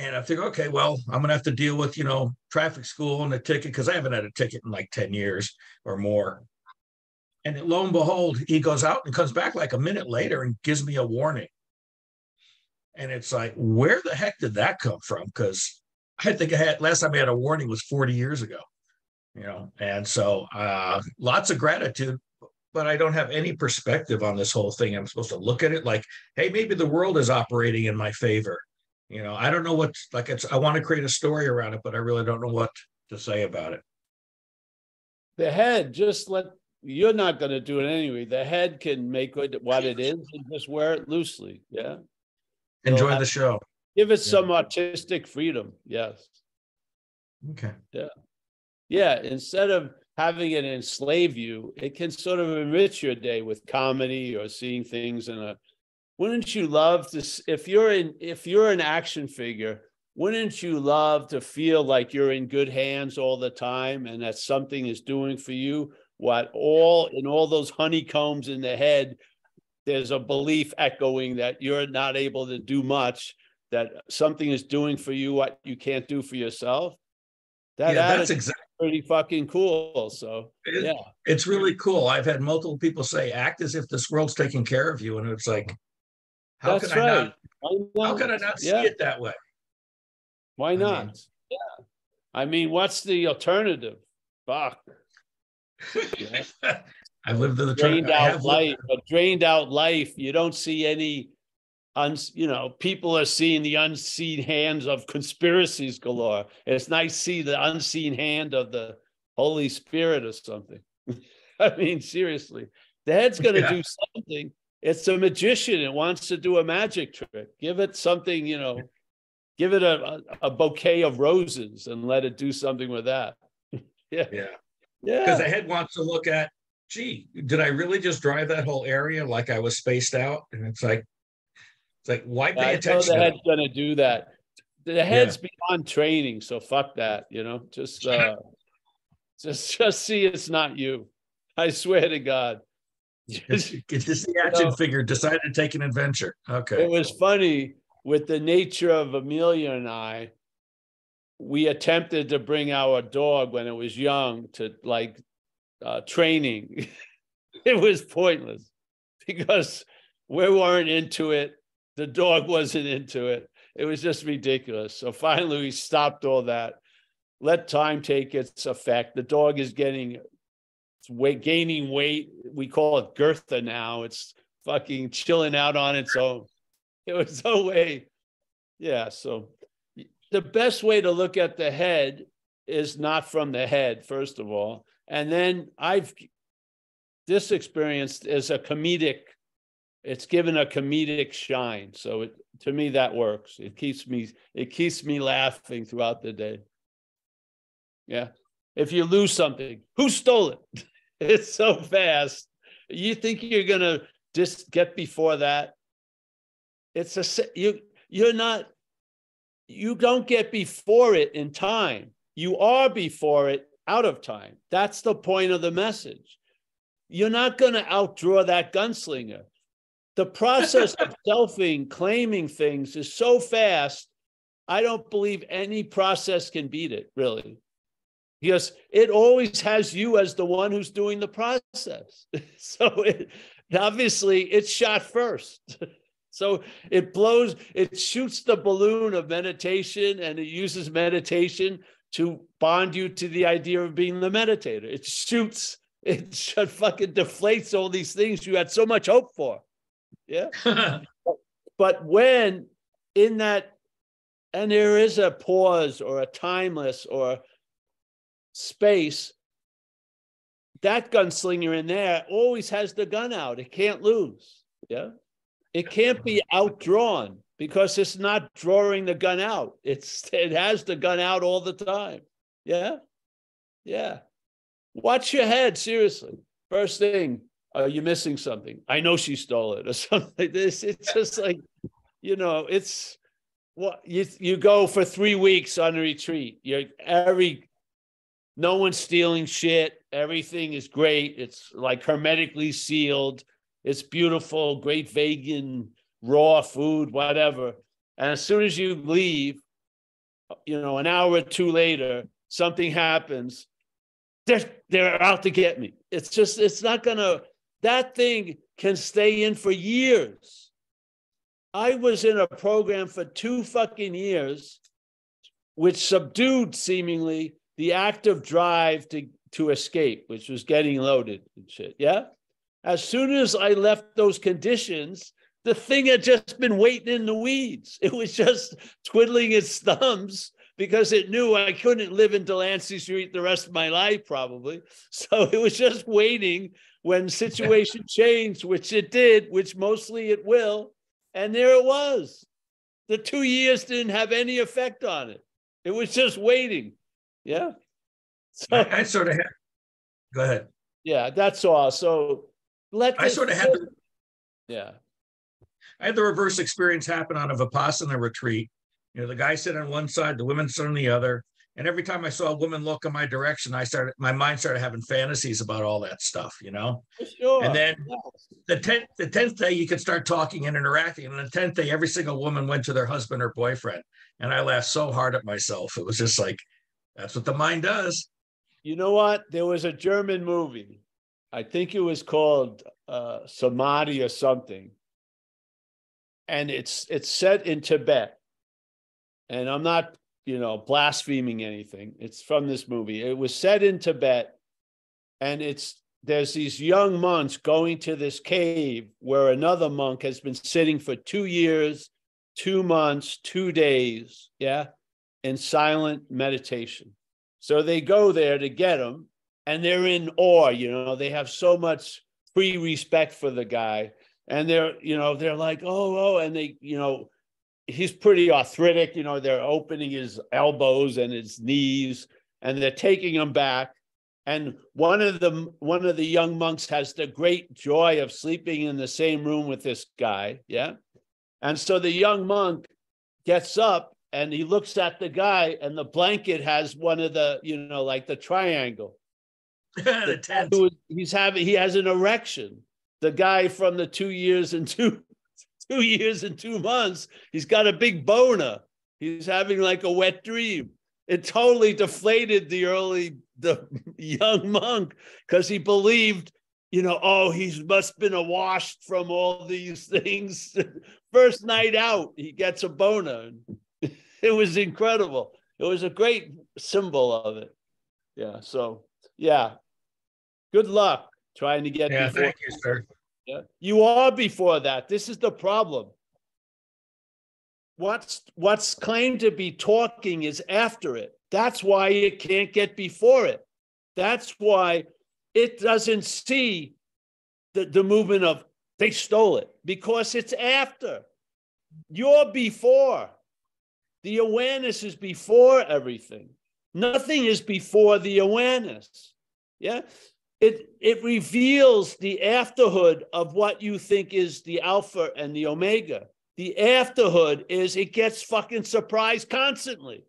And I think, okay, well, I'm going to have to deal with, you know, traffic school and a ticket, because I haven't had a ticket in like ten years or more. And lo and behold, he goes out and comes back like a minute later and gives me a warning. And it's like, where the heck did that come from? Because I think I had, last time I had a warning was forty years ago, you know. And so uh, lots of gratitude, but I don't have any perspective on this whole thing. I'm supposed to look at it like, hey, maybe the world is operating in my favor. You know, I don't know what, like, it's, I want to create a story around it, but I really don't know what to say about it. The head, just let, you're not going to do it anyway. The head can make it what it is and just wear it loosely. Yeah. Enjoy so, the show. Give it yeah. some artistic freedom. Yes. Okay. Yeah. Yeah. Instead of having it enslave you, it can sort of enrich your day with comedy or seeing things in a, wouldn't you love to, if you're in, if you're an action figure, wouldn't you love to feel like you're in good hands all the time and that something is doing for you what all in all those honeycombs in the head there's a belief echoing that you're not able to do much, that something is doing for you what you can't do for yourself. That yeah, that's exactly pretty fucking cool. So it, yeah, it's really cool. I've had multiple people say, "Act as if this world's taking care of you," and it's like, how that's can right. I not? How can I not see yeah. it that way? Why not? I mean, yeah, I mean, what's the alternative? Fuck. Yeah. I lived in the drained out life. A drained out life. You don't see any. You know, people are seeing the unseen hands of conspiracies galore. It's nice to see the unseen hand of the Holy Spirit or something. I mean, seriously, the head's going to yeah. do something. It's a magician. It wants to do a magic trick. Give it something, you know, give it a, a bouquet of roses and let it do something with that. yeah. Yeah. Yeah. Because the head wants to look at, gee, did I really just drive that whole area like I was spaced out? And it's like, like, why pay attention? I know the head's going to do that. The head's yeah. beyond training, so fuck that. You know, just, uh, just, just see it's not you. I swear to God. Just, this is the action you know, figure decided to take an adventure. Okay. It was funny with the nature of Amelia and I. We attempted to bring our dog when it was young to like uh, training. It was pointless because we weren't into it. The dog wasn't into it. It was just ridiculous. So finally, we stopped all that. Let time take its effect. The dog is getting weight, gaining weight. We call it Girtha now. It's fucking chilling out on its own. It was no way. Yeah. So the best way to look at the head is not from the head, first of all. And then I've this experience is a comedic. It's given a comedic shine. So it, to me, that works. It keeps me, it keeps me laughing throughout the day. Yeah. If you lose something, who stole it? It's so fast. You think you're going to just get before that. It's a, you, you're not, you don't get before it in time. You are before it out of time. That's the point of the message. You're not going to outdraw that gunslinger. The process of selfing, claiming things is so fast, I don't believe any process can beat it, really. Because it always has you as the one who's doing the process. So it, obviously, it's shot first. So it blows, it shoots the balloon of meditation, and it uses meditation to bond you to the idea of being the meditator. It shoots, it fucking deflates all these things you had so much hope for. Yeah. But when in that, and there is a pause or a timeless or space, that gunslinger in there always has the gun out. It can't lose. Yeah. It can't be outdrawn because it's not drawing the gun out. It's, it has the gun out all the time. Yeah. Yeah. Watch your head. Seriously. First thing. Are you missing something? I know she stole it or something like this. It's just like, you know, it's what you, you go for three weeks on a retreat. You're every, no one's stealing shit. Everything is great. It's like hermetically sealed. It's beautiful, great vegan, raw food, whatever. And as soon as you leave, you know, an hour or two later, something happens. They're, they're out to get me. It's just, it's not going to, that thing can stay in for years. I was in a program for two fucking years, which subdued seemingly the active drive to, to escape, which was getting loaded and shit. Yeah. As soon as I left those conditions, the thing had just been waiting in the weeds. It was just twiddling its thumbs because it knew I couldn't live in Delancey Street the rest of my life, probably. So it was just waiting when situation changed, which it did, which mostly it will. And there it was. The two years didn't have any effect on it. It was just waiting. Yeah. So, I, I sort of had, go ahead. Yeah, that's all. So let I this, sort of had, the, yeah. I had the reverse experience happen on a Vipassana retreat. You know, the guy sit on one side, the women sit on the other, And every time I saw a woman look in my direction, I started, my mind started having fantasies about all that stuff, you know? Sure. And then the tenth, the tenth day you could start talking and interacting. And the tenth day, every single woman went to their husband or boyfriend. And I laughed so hard at myself. It was just like, that's what the mind does. You know what? There was a German movie. I think it was called uh, Samadhi or something. And it's, it's set in Tibet. And I'm not, you know, blaspheming anything. It's from this movie. It was set in Tibet, and it's, there's these young monks going to this cave where another monk has been sitting for two years, two months, two days, yeah, in silent meditation. So they go there to get him, and they're in awe, you know, they have so much pre-respect for the guy, and they're, you know, they're like, oh, oh, and they, you know, he's pretty arthritic, you know, they're opening his elbows and his knees, and they're taking him back. And one of the, one of the young monks has the great joy of sleeping in the same room with this guy, yeah? And so the young monk gets up and he looks at the guy, and the blanket has one of the, you know, like the triangle. the the he's having, he has an erection. The guy from the two years and two Two years and two months, he's got a big boner. He's having like a wet dream. It totally deflated the early, the young monk, because he believed, you know, oh, he's must been awash from all these things. First night out, he gets a boner. It was incredible. It was a great symbol of it. Yeah. So, yeah. Good luck trying to get. Yeah. Thank you, sir. You are before that. This is the problem. What's, what's claimed to be talking is after it. That's why you can't get before it. That's why it doesn't see the, the movement of they stole it, because it's after. You're before. The awareness is before everything. Nothing is before the awareness. Yeah. It, it reveals the afterhood of what you think is the alpha and the omega. The afterhood is it gets fucking surprised constantly.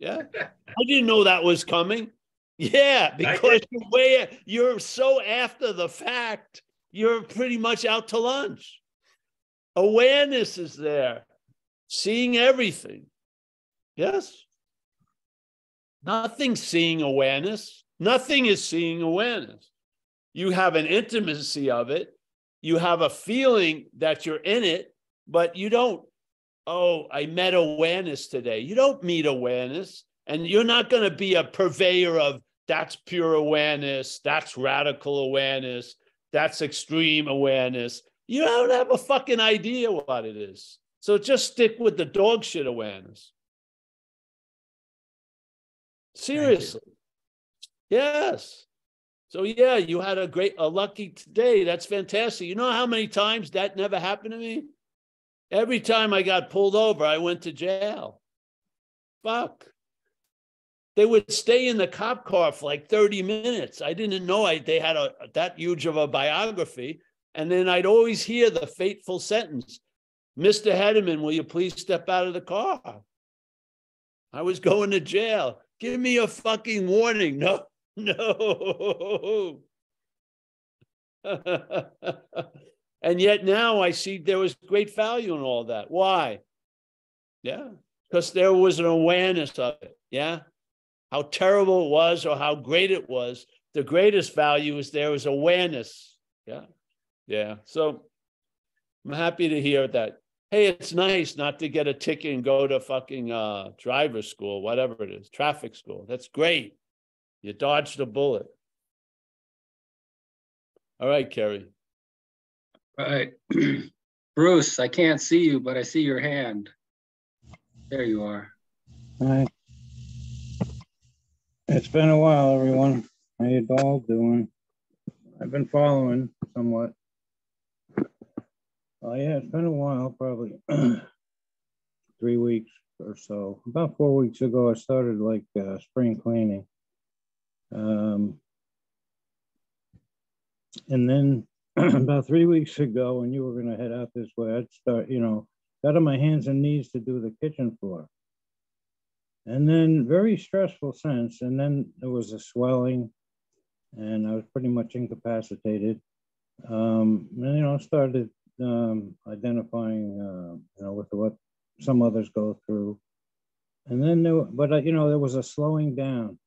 Yeah. I didn't know that was coming. Yeah, because you're, way, you're so after the fact, you're pretty much out to lunch. Awareness is there, seeing everything. Yes. Nothing seeing awareness. Nothing is seeing awareness. You have an intimacy of it. You have a feeling that you're in it, but you don't, oh, I met awareness today. You don't meet awareness, and you're not going to be a purveyor of that's pure awareness, that's radical awareness, that's extreme awareness. You don't have a fucking idea what it is. So just stick with the dog shit awareness. Seriously. Yes. So yeah, you had a great, a lucky day. That's fantastic. You know how many times that never happened to me? Every time I got pulled over, I went to jail. Fuck. They would stay in the cop car for like thirty minutes. I didn't know I, they had a, that huge of a biography. And then I'd always hear the fateful sentence, Mister Hedderman, will you please step out of the car? I was going to jail. Give me a fucking warning. No. No. And yet now I see there was great value in all that. Why? Yeah. Because there was an awareness of it. Yeah. How terrible it was or how great it was. The greatest value is there was awareness. Yeah. Yeah. So I'm happy to hear that. Hey, it's nice not to get a ticket and go to fucking uh, driver's school, whatever it is, traffic school. That's great. You dodged a bullet. All right, Kerry. All right. Bruce, I can't see you, but I see your hand. There you are. All right. It's been a while, everyone. How you all doing? I've been following somewhat. Oh, yeah, it's been a while, probably three weeks or so. About four weeks ago, I started like uh, spring cleaning. Um, and then about three weeks ago, when you were going to head out this way, I'd start, you know, got on my hands and knees to do the kitchen floor. And then very stressful sense. And then there was a swelling and I was pretty much incapacitated. Um, and, you know, started um, identifying, uh, you know, with what some others go through. And then, there, but, uh, you know, there was a slowing down.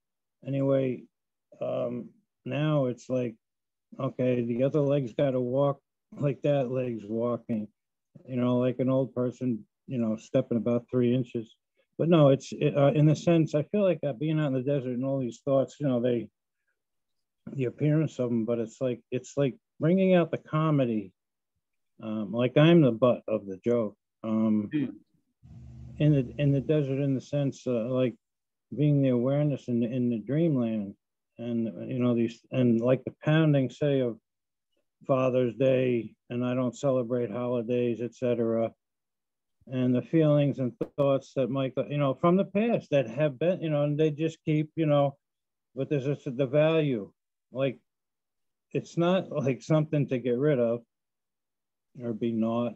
Anyway, um, now it's like, okay, the other leg's got to walk like that leg's walking, you know, like an old person, you know, stepping about three inches. But no, it's it, uh, in the sense, I feel like uh, being out in the desert and all these thoughts, you know, they, the appearance of them, but it's like, it's like bringing out the comedy. Um, like I'm the butt of the joke. Um, in the in the desert, in the sense, uh, like being the awareness in the, in the dreamland. And, you know, these, and like the pounding, say, of Father's Day, and I don't celebrate holidays, et cetera. And the feelings and thoughts that might, you know, from the past that have been, you know, and they just keep, you know, but there's just the value. Like, it's not like something to get rid of or be naught.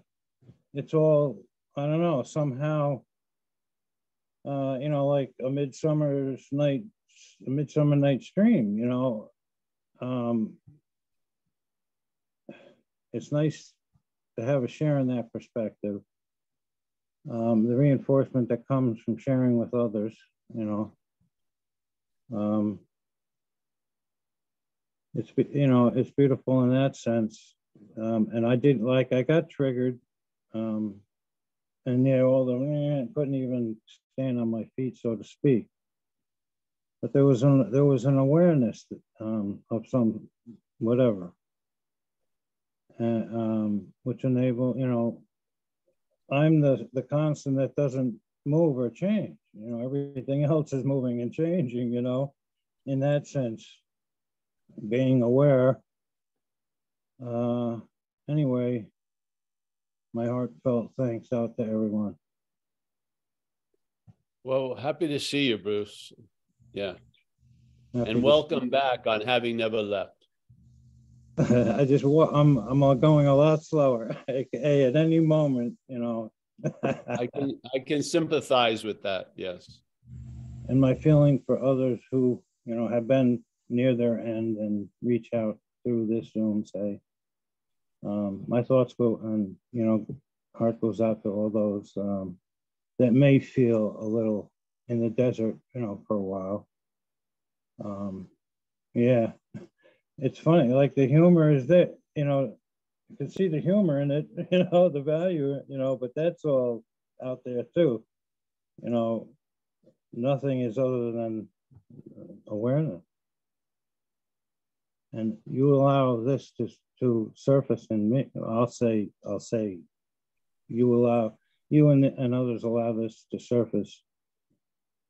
It's all, I don't know, somehow, uh, you know, like a midsummer's night, a midsummer night's dream, you know, um, it's nice to have a share in that perspective. Um, the reinforcement that comes from sharing with others, you know, um, it's, you know, it's beautiful in that sense. Um, and I did like, I got triggered, um, and yeah, all the, couldn't even stand on my feet, so to speak. But there was an, there was an awareness that, um, of some whatever, uh, um, which enable, you know, I'm the, the constant that doesn't move or change. You know, everything else is moving and changing, you know, in that sense, being aware. Uh, anyway, my heartfelt thanks out to everyone. Well, happy to see you, Bruce. Yeah. And welcome back on Having Never Left. I just, I'm, I'm going a lot slower. Hey, at any moment, you know. I can, I can sympathize with that. Yes. And my feeling for others who, you know, have been near their end and reach out through this Zoom, say, um, my thoughts go, and, you know, heart goes out to all those um, that may feel a little in the desert, you know, for a while. Um, yeah, it's funny, like the humor is there, you know, you can see the humor in it, you know, the value, you know, but that's all out there too. You know, nothing is other than awareness. And you allow this to, to surface in me, I'll say, I'll say, you allow, you and, and others allow this to surface.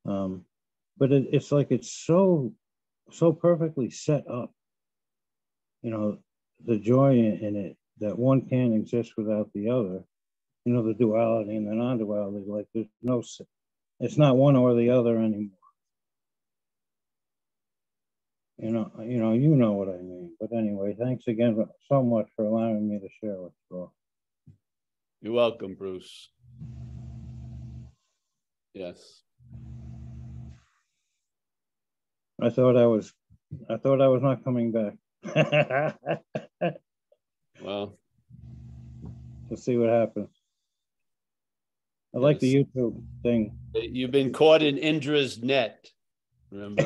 Um, but it, it's like, it's so, so perfectly set up, you know, the joy in, in it, that one can't exist without the other, you know, the duality and the non-duality, like there's no, it's not one or the other anymore. You know, you know, you know what I mean, but anyway, thanks again so much for allowing me to share with you all. You're welcome, Bruce. Yes. I thought I was, I thought I was not coming back. Well, we'll see what happens. I yes. like the YouTube thing. You've been caught in Indra's net, remember?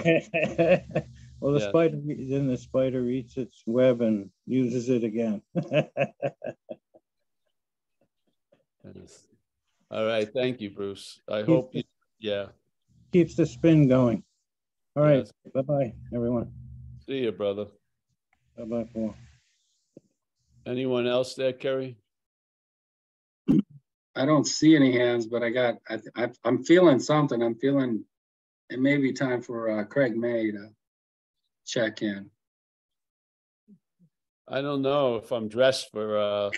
Well, the yes. spider, then the spider eats its web and uses it again. Yes. All right, thank you, Bruce. I keeps hope you, yeah. Keeps the spin going. All right. Yes. Bye-bye, everyone. See you, brother. Bye-bye, Paul. Anyone else there, Kerry? I don't see any hands, but I got, I, I, I'm feeling something. I'm feeling it may be time for uh, Craig May to check in. I don't know if I'm dressed for uh,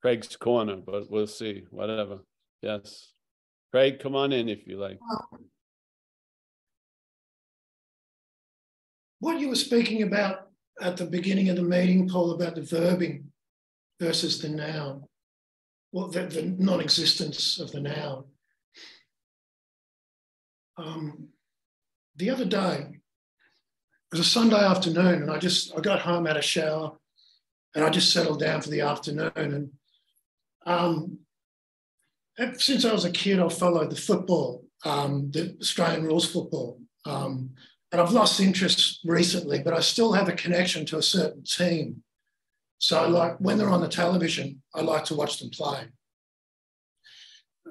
Craig's corner, but we'll see, whatever. Yes. Craig, come on in if you like. Wow. What you were speaking about at the beginning of the meeting, Paul, about the verbing versus the noun, well, the, the non-existence of the noun. um, the other day, it was a Sunday afternoon, and I just, I got home, had a shower, and I just settled down for the afternoon. And um, since I was a kid, I followed the football, um, the Australian rules football. Um, and I've lost interest recently, but I still have a connection to a certain team. So like when they're on the television, I like to watch them play.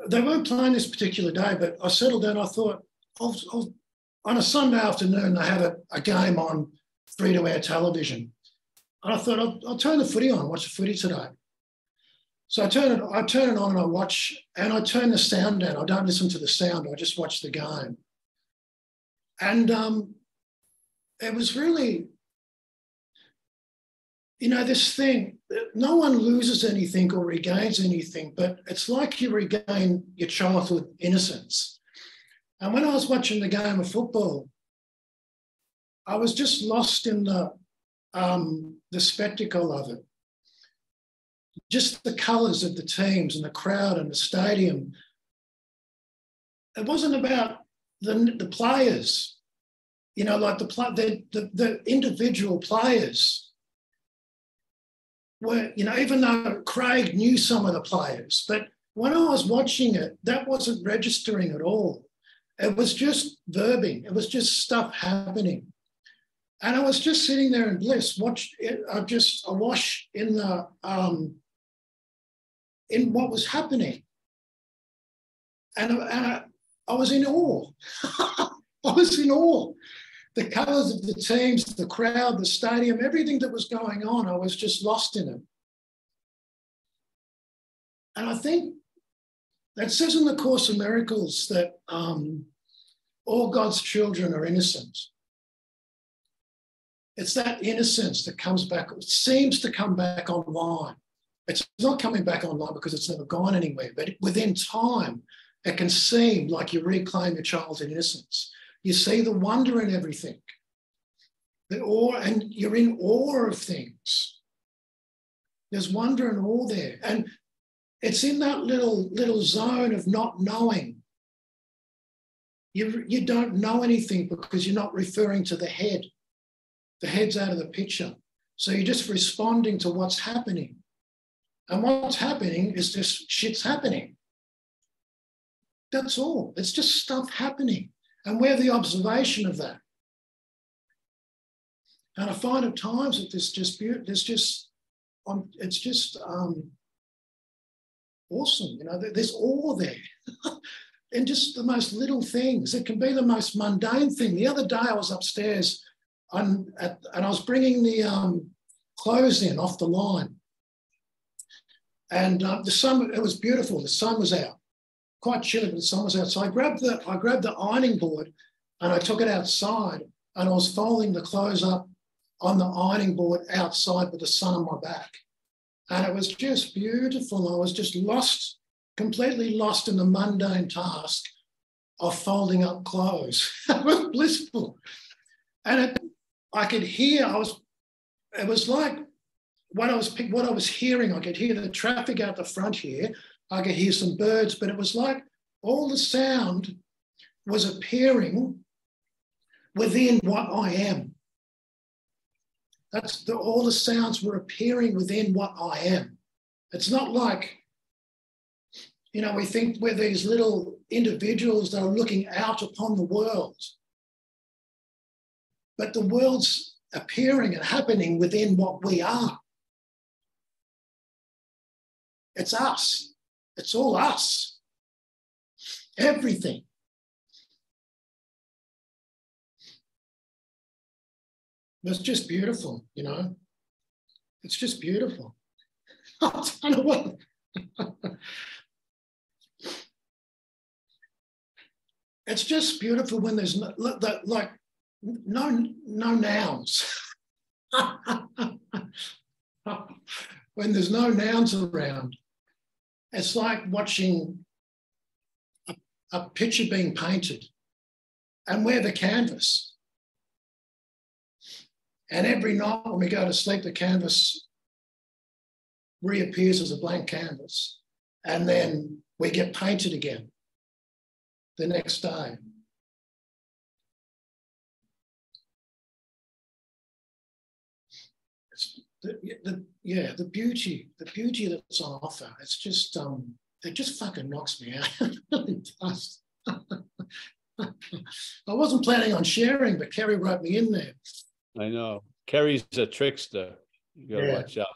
They weren't playing this particular day, but I settled down. I thought, I'll, I'll, on a Sunday afternoon, they have a, a game on free-to-air television. And I thought, I'll, I'll turn the footy on, watch the footy today. So I turn it, I turn it on and I watch, and I turn the sound down. I don't listen to the sound. I just watch the game. And um, it was really, you know, this thing, no one loses anything or regains anything, but it's like you regain your childhood innocence. And when I was watching the game of football, I was just lost in the, um, the spectacle of it. Just the colours of the teams and the crowd and the stadium. It wasn't about the, the players, you know, like the, the, the, the individual players. Where, you know, even though Craig knew some of the players, but when I was watching it, that wasn't registering at all. It was just verbing. It was just stuff happening. And I was just sitting there in bliss, watched it, I just awash in the, um, in what was happening. And, and I, I was in awe. I was in awe. The colours of the teams, the crowd, the stadium, everything that was going on, I was just lost in it. And I think that says in the Course in Miracles that um, all God's children are innocent. It's that innocence that comes back, it seems to come back online. It's not coming back online because it's never gone anywhere, but within time, it can seem like you reclaim your childhood innocence. You see the wonder in everything, the awe, and you're in awe of things. There's wonder and awe there. And it's in that little, little zone of not knowing. You, you don't know anything because you're not referring to the head. The head's out of the picture. So you're just responding to what's happening. And what's happening is just shit's happening. That's all. It's just stuff happening. And we're the observation of that. And I find at times that this just there's just um, it's just um, awesome, you know. There's awe there, and just the most little things. It can be the most mundane thing. The other day I was upstairs, and, at, and I was bringing the um, clothes in off the line, and uh, the sun. It was beautiful. The sun was out. Quite chilly, but the sun was out. So I grabbed the I grabbed the ironing board, and I took it outside, and I was folding the clothes up on the ironing board outside with the sun on my back, and it was just beautiful. I was just lost, completely lost in the mundane task of folding up clothes. It was blissful, and it, I could hear. I was. It was like what I was what I was hearing. I could hear the traffic out the front here. I could hear some birds, but it was like all the sound was appearing within what I am. That's the, all the sounds were appearing within what I am. It's not like, you know, we think we're these little individuals that are looking out upon the world, but the world's appearing and happening within what we are. It's us. It's all us, everything. It's just beautiful, you know. It's just beautiful. I don't know what. It's just beautiful when there's no, like no no nouns. When there's no nouns around. It's like watching a, a picture being painted, and we're the canvas. And every night when we go to sleep, the canvas reappears as a blank canvas, and then we get painted again the next day. the, the, yeah, the beauty, the beauty that's on offer. It's just, um, it just fucking knocks me out. It really does. I wasn't planning on sharing, but Kerry wrote me in there. I know. Kerry's a trickster. You gotta yeah. watch out.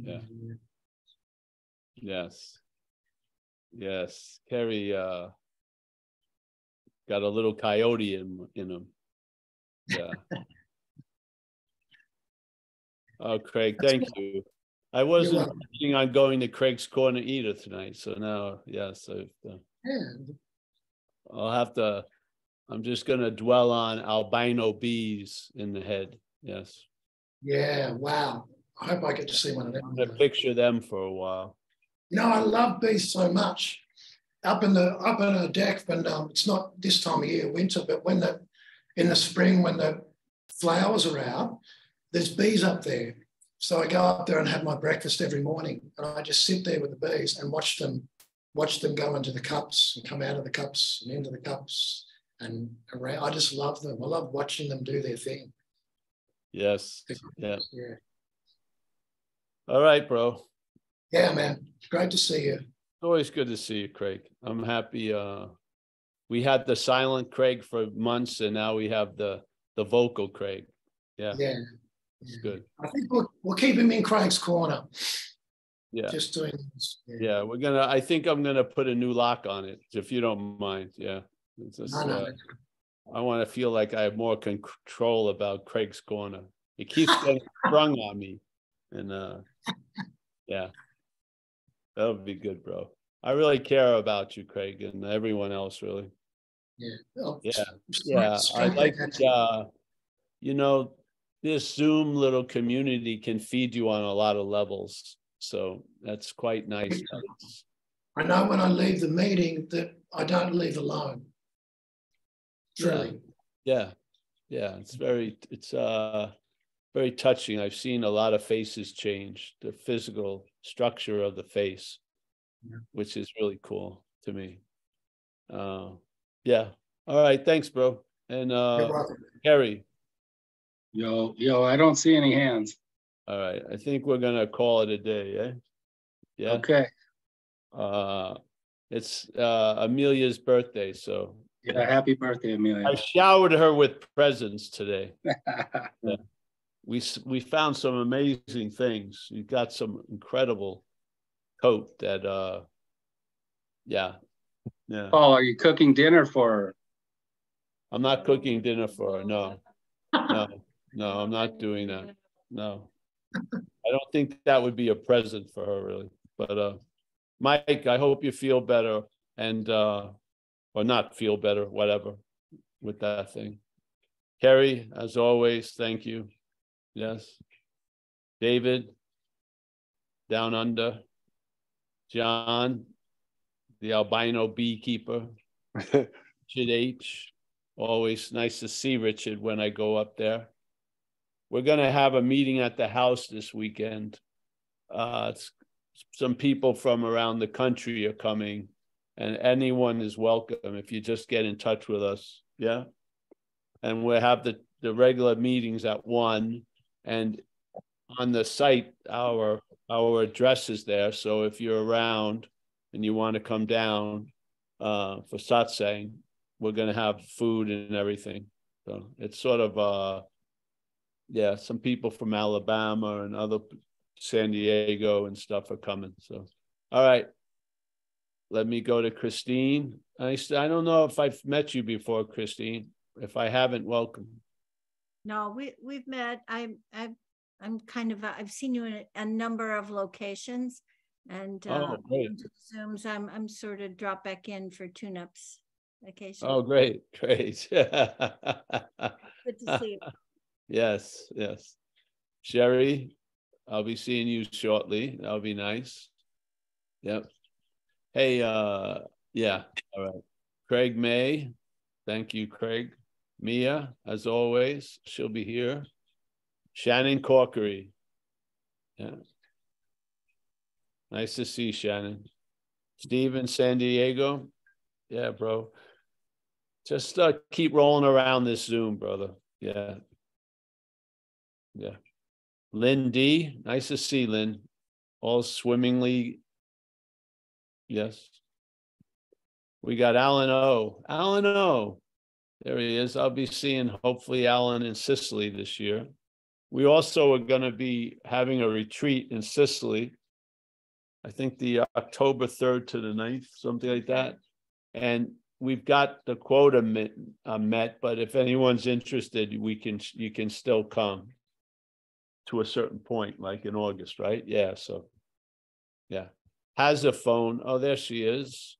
Yeah. Mm-hmm. Yes. Yes. Kerry uh, got a little coyote in, in him. Yeah. Oh, Craig, thank you. I wasn't planning on going to Craig's Corner either tonight. So now, yes. I've, uh, and I'll have to, I'm just going to dwell on albino bees in the head. Yes. Yeah, wow. I hope I get to see one of them. I'm going to picture them for a while. You know, I love bees so much. Up in the up in the deck, when um, it's not this time of year, winter, but when the, in the spring, when the flowers are out, there's bees up there. So I go up there and have my breakfast every morning, and I just sit there with the bees and watch them watch them go into the cups and come out of the cups and into the cups and around. I just love them. I love watching them do their thing. Yes. Yeah. yeah. All right, bro. Yeah, man. Great to see you. Always good to see you, Craig. I'm happy. Uh, we had the silent Craig for months, and now we have the the vocal Craig. Yeah. Yeah. It's good. I think we'll, we'll keep him in Craig's Corner. Yeah. Just doing this. Yeah. yeah, we're gonna. I think I'm gonna put a new lock on it, if you don't mind. Yeah. It's just, no, no. Uh, I want to feel like I have more control about Craig's Corner. It keeps getting sprung on me, and uh, yeah, that would be good, bro. I really care about you, Craig, and everyone else, really. Yeah, well, yeah, yeah. I like that. Uh, you know, this Zoom little community can feed you on a lot of levels, so that's quite nice. I know when I leave the meeting that I don't leave alone. Really? Yeah. Yeah. It's very, it's uh, very touching. I've seen a lot of faces change, the physical structure of the face, yeah. which is really cool to me. Uh, yeah. All right. Thanks, bro. And uh, Harry. Yo, yo, I don't see any hands. All right. I think we're going to call it a day. Eh? Yeah. Okay. Uh, it's uh, Amelia's birthday. So. Yeah, happy birthday, Amelia. I showered her with presents today. yeah. We we found some amazing things. You got some incredible coat that, uh, yeah. yeah. Oh, are you cooking dinner for her? I'm not cooking dinner for her, no. No, no, I'm not doing that, no. I don't think that would be a present for her, really. But uh, Mike, I hope you feel better and... Uh, or not feel better, whatever, with that thing. Kerry, as always, thank you. Yes. David, down under. John, the albino beekeeper. Richard H, always nice to see Richard when I go up there. We're going to have a meeting at the house this weekend. Uh, it's, some people from around the country are coming. And anyone is welcome if you just get in touch with us. Yeah. And we'll have the, the regular meetings at one. And on the site, our our address is there. So if you're around and you want to come down uh, for satsang, we're going to have food and everything. So it's sort of, uh, yeah, some people from Alabama and other San Diego and stuff are coming. So, all right. Let me go to Christine. I, I don't know if I've met you before, Christine. If I haven't, welcome. No, we we've met. I'm I'm I'm kind of I've seen you in a, a number of locations, and oh, uh, Zooms. I'm I'm sort of drop back in for tune-ups occasionally. Oh, great, great. Good to see you. Yes, yes. Sherry, I'll be seeing you shortly. That'll be nice. Yep. Hey, uh, yeah, all right. Craig May, thank you, Craig. Mia, as always, she'll be here. Shannon Corkery, yeah. Nice to see you, Shannon. Steve in San Diego, yeah, bro. Just uh, keep rolling around this Zoom, brother, yeah. Yeah, Lynn D, nice to see Lynn. All swimmingly, yes. We got Alan O. Alan O, there he is. I'll be seeing hopefully Alan in Sicily this year. We also are going to be having a retreat in Sicily. I think the October third to the ninth, something like that. And we've got the quota met, uh, met, but if anyone's interested, we can you can still come to a certain point, like in August, right? Yeah, so, yeah. Has a phone. Oh, there she is.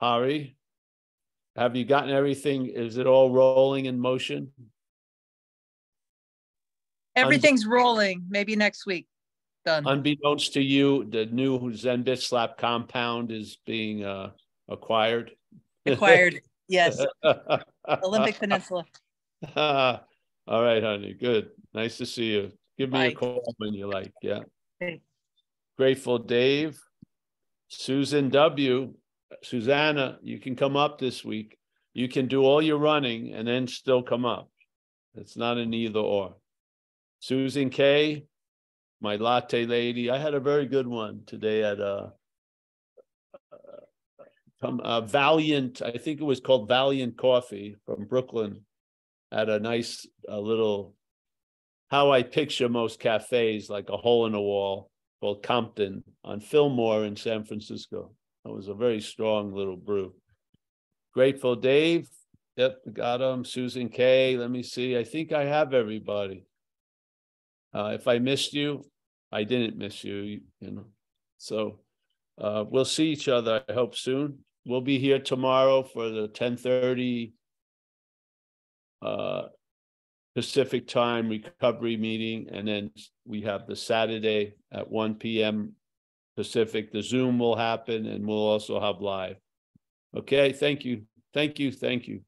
Hari, have you gotten everything? Is it all rolling in motion? Everything's Unbe rolling. Maybe next week. Done. Unbeknownst to you, the new Zen BitchSlap compound is being uh, acquired. Acquired, yes. Olympic Peninsula. All right, honey. Good. Nice to see you. Give me Bye. a call when you like. Yeah. Okay. Grateful, Dave. Susan W. Susanna, you can come up this week. You can do all your running and then still come up. It's not an either or. Susan K., my latte lady. I had a very good one today at a, a Valiant, I think it was called Valiant Coffee from Brooklyn, at a nice a little, how I picture most cafes, like a hole in the wall, called Compton on Fillmore in San Francisco. It was a very strong little brew. Grateful Dave. Yep, got him. Susan K. Let me see. I think I have everybody. Uh, if I missed you, I didn't miss you. You, you know. So uh, we'll see each other, I hope, soon. We'll be here tomorrow for the ten thirty uh, Pacific time recovery meeting. And then we have the Saturday at one P M Pacific. The Zoom will happen, and we'll also have live. Okay, thank you. Thank you. Thank you.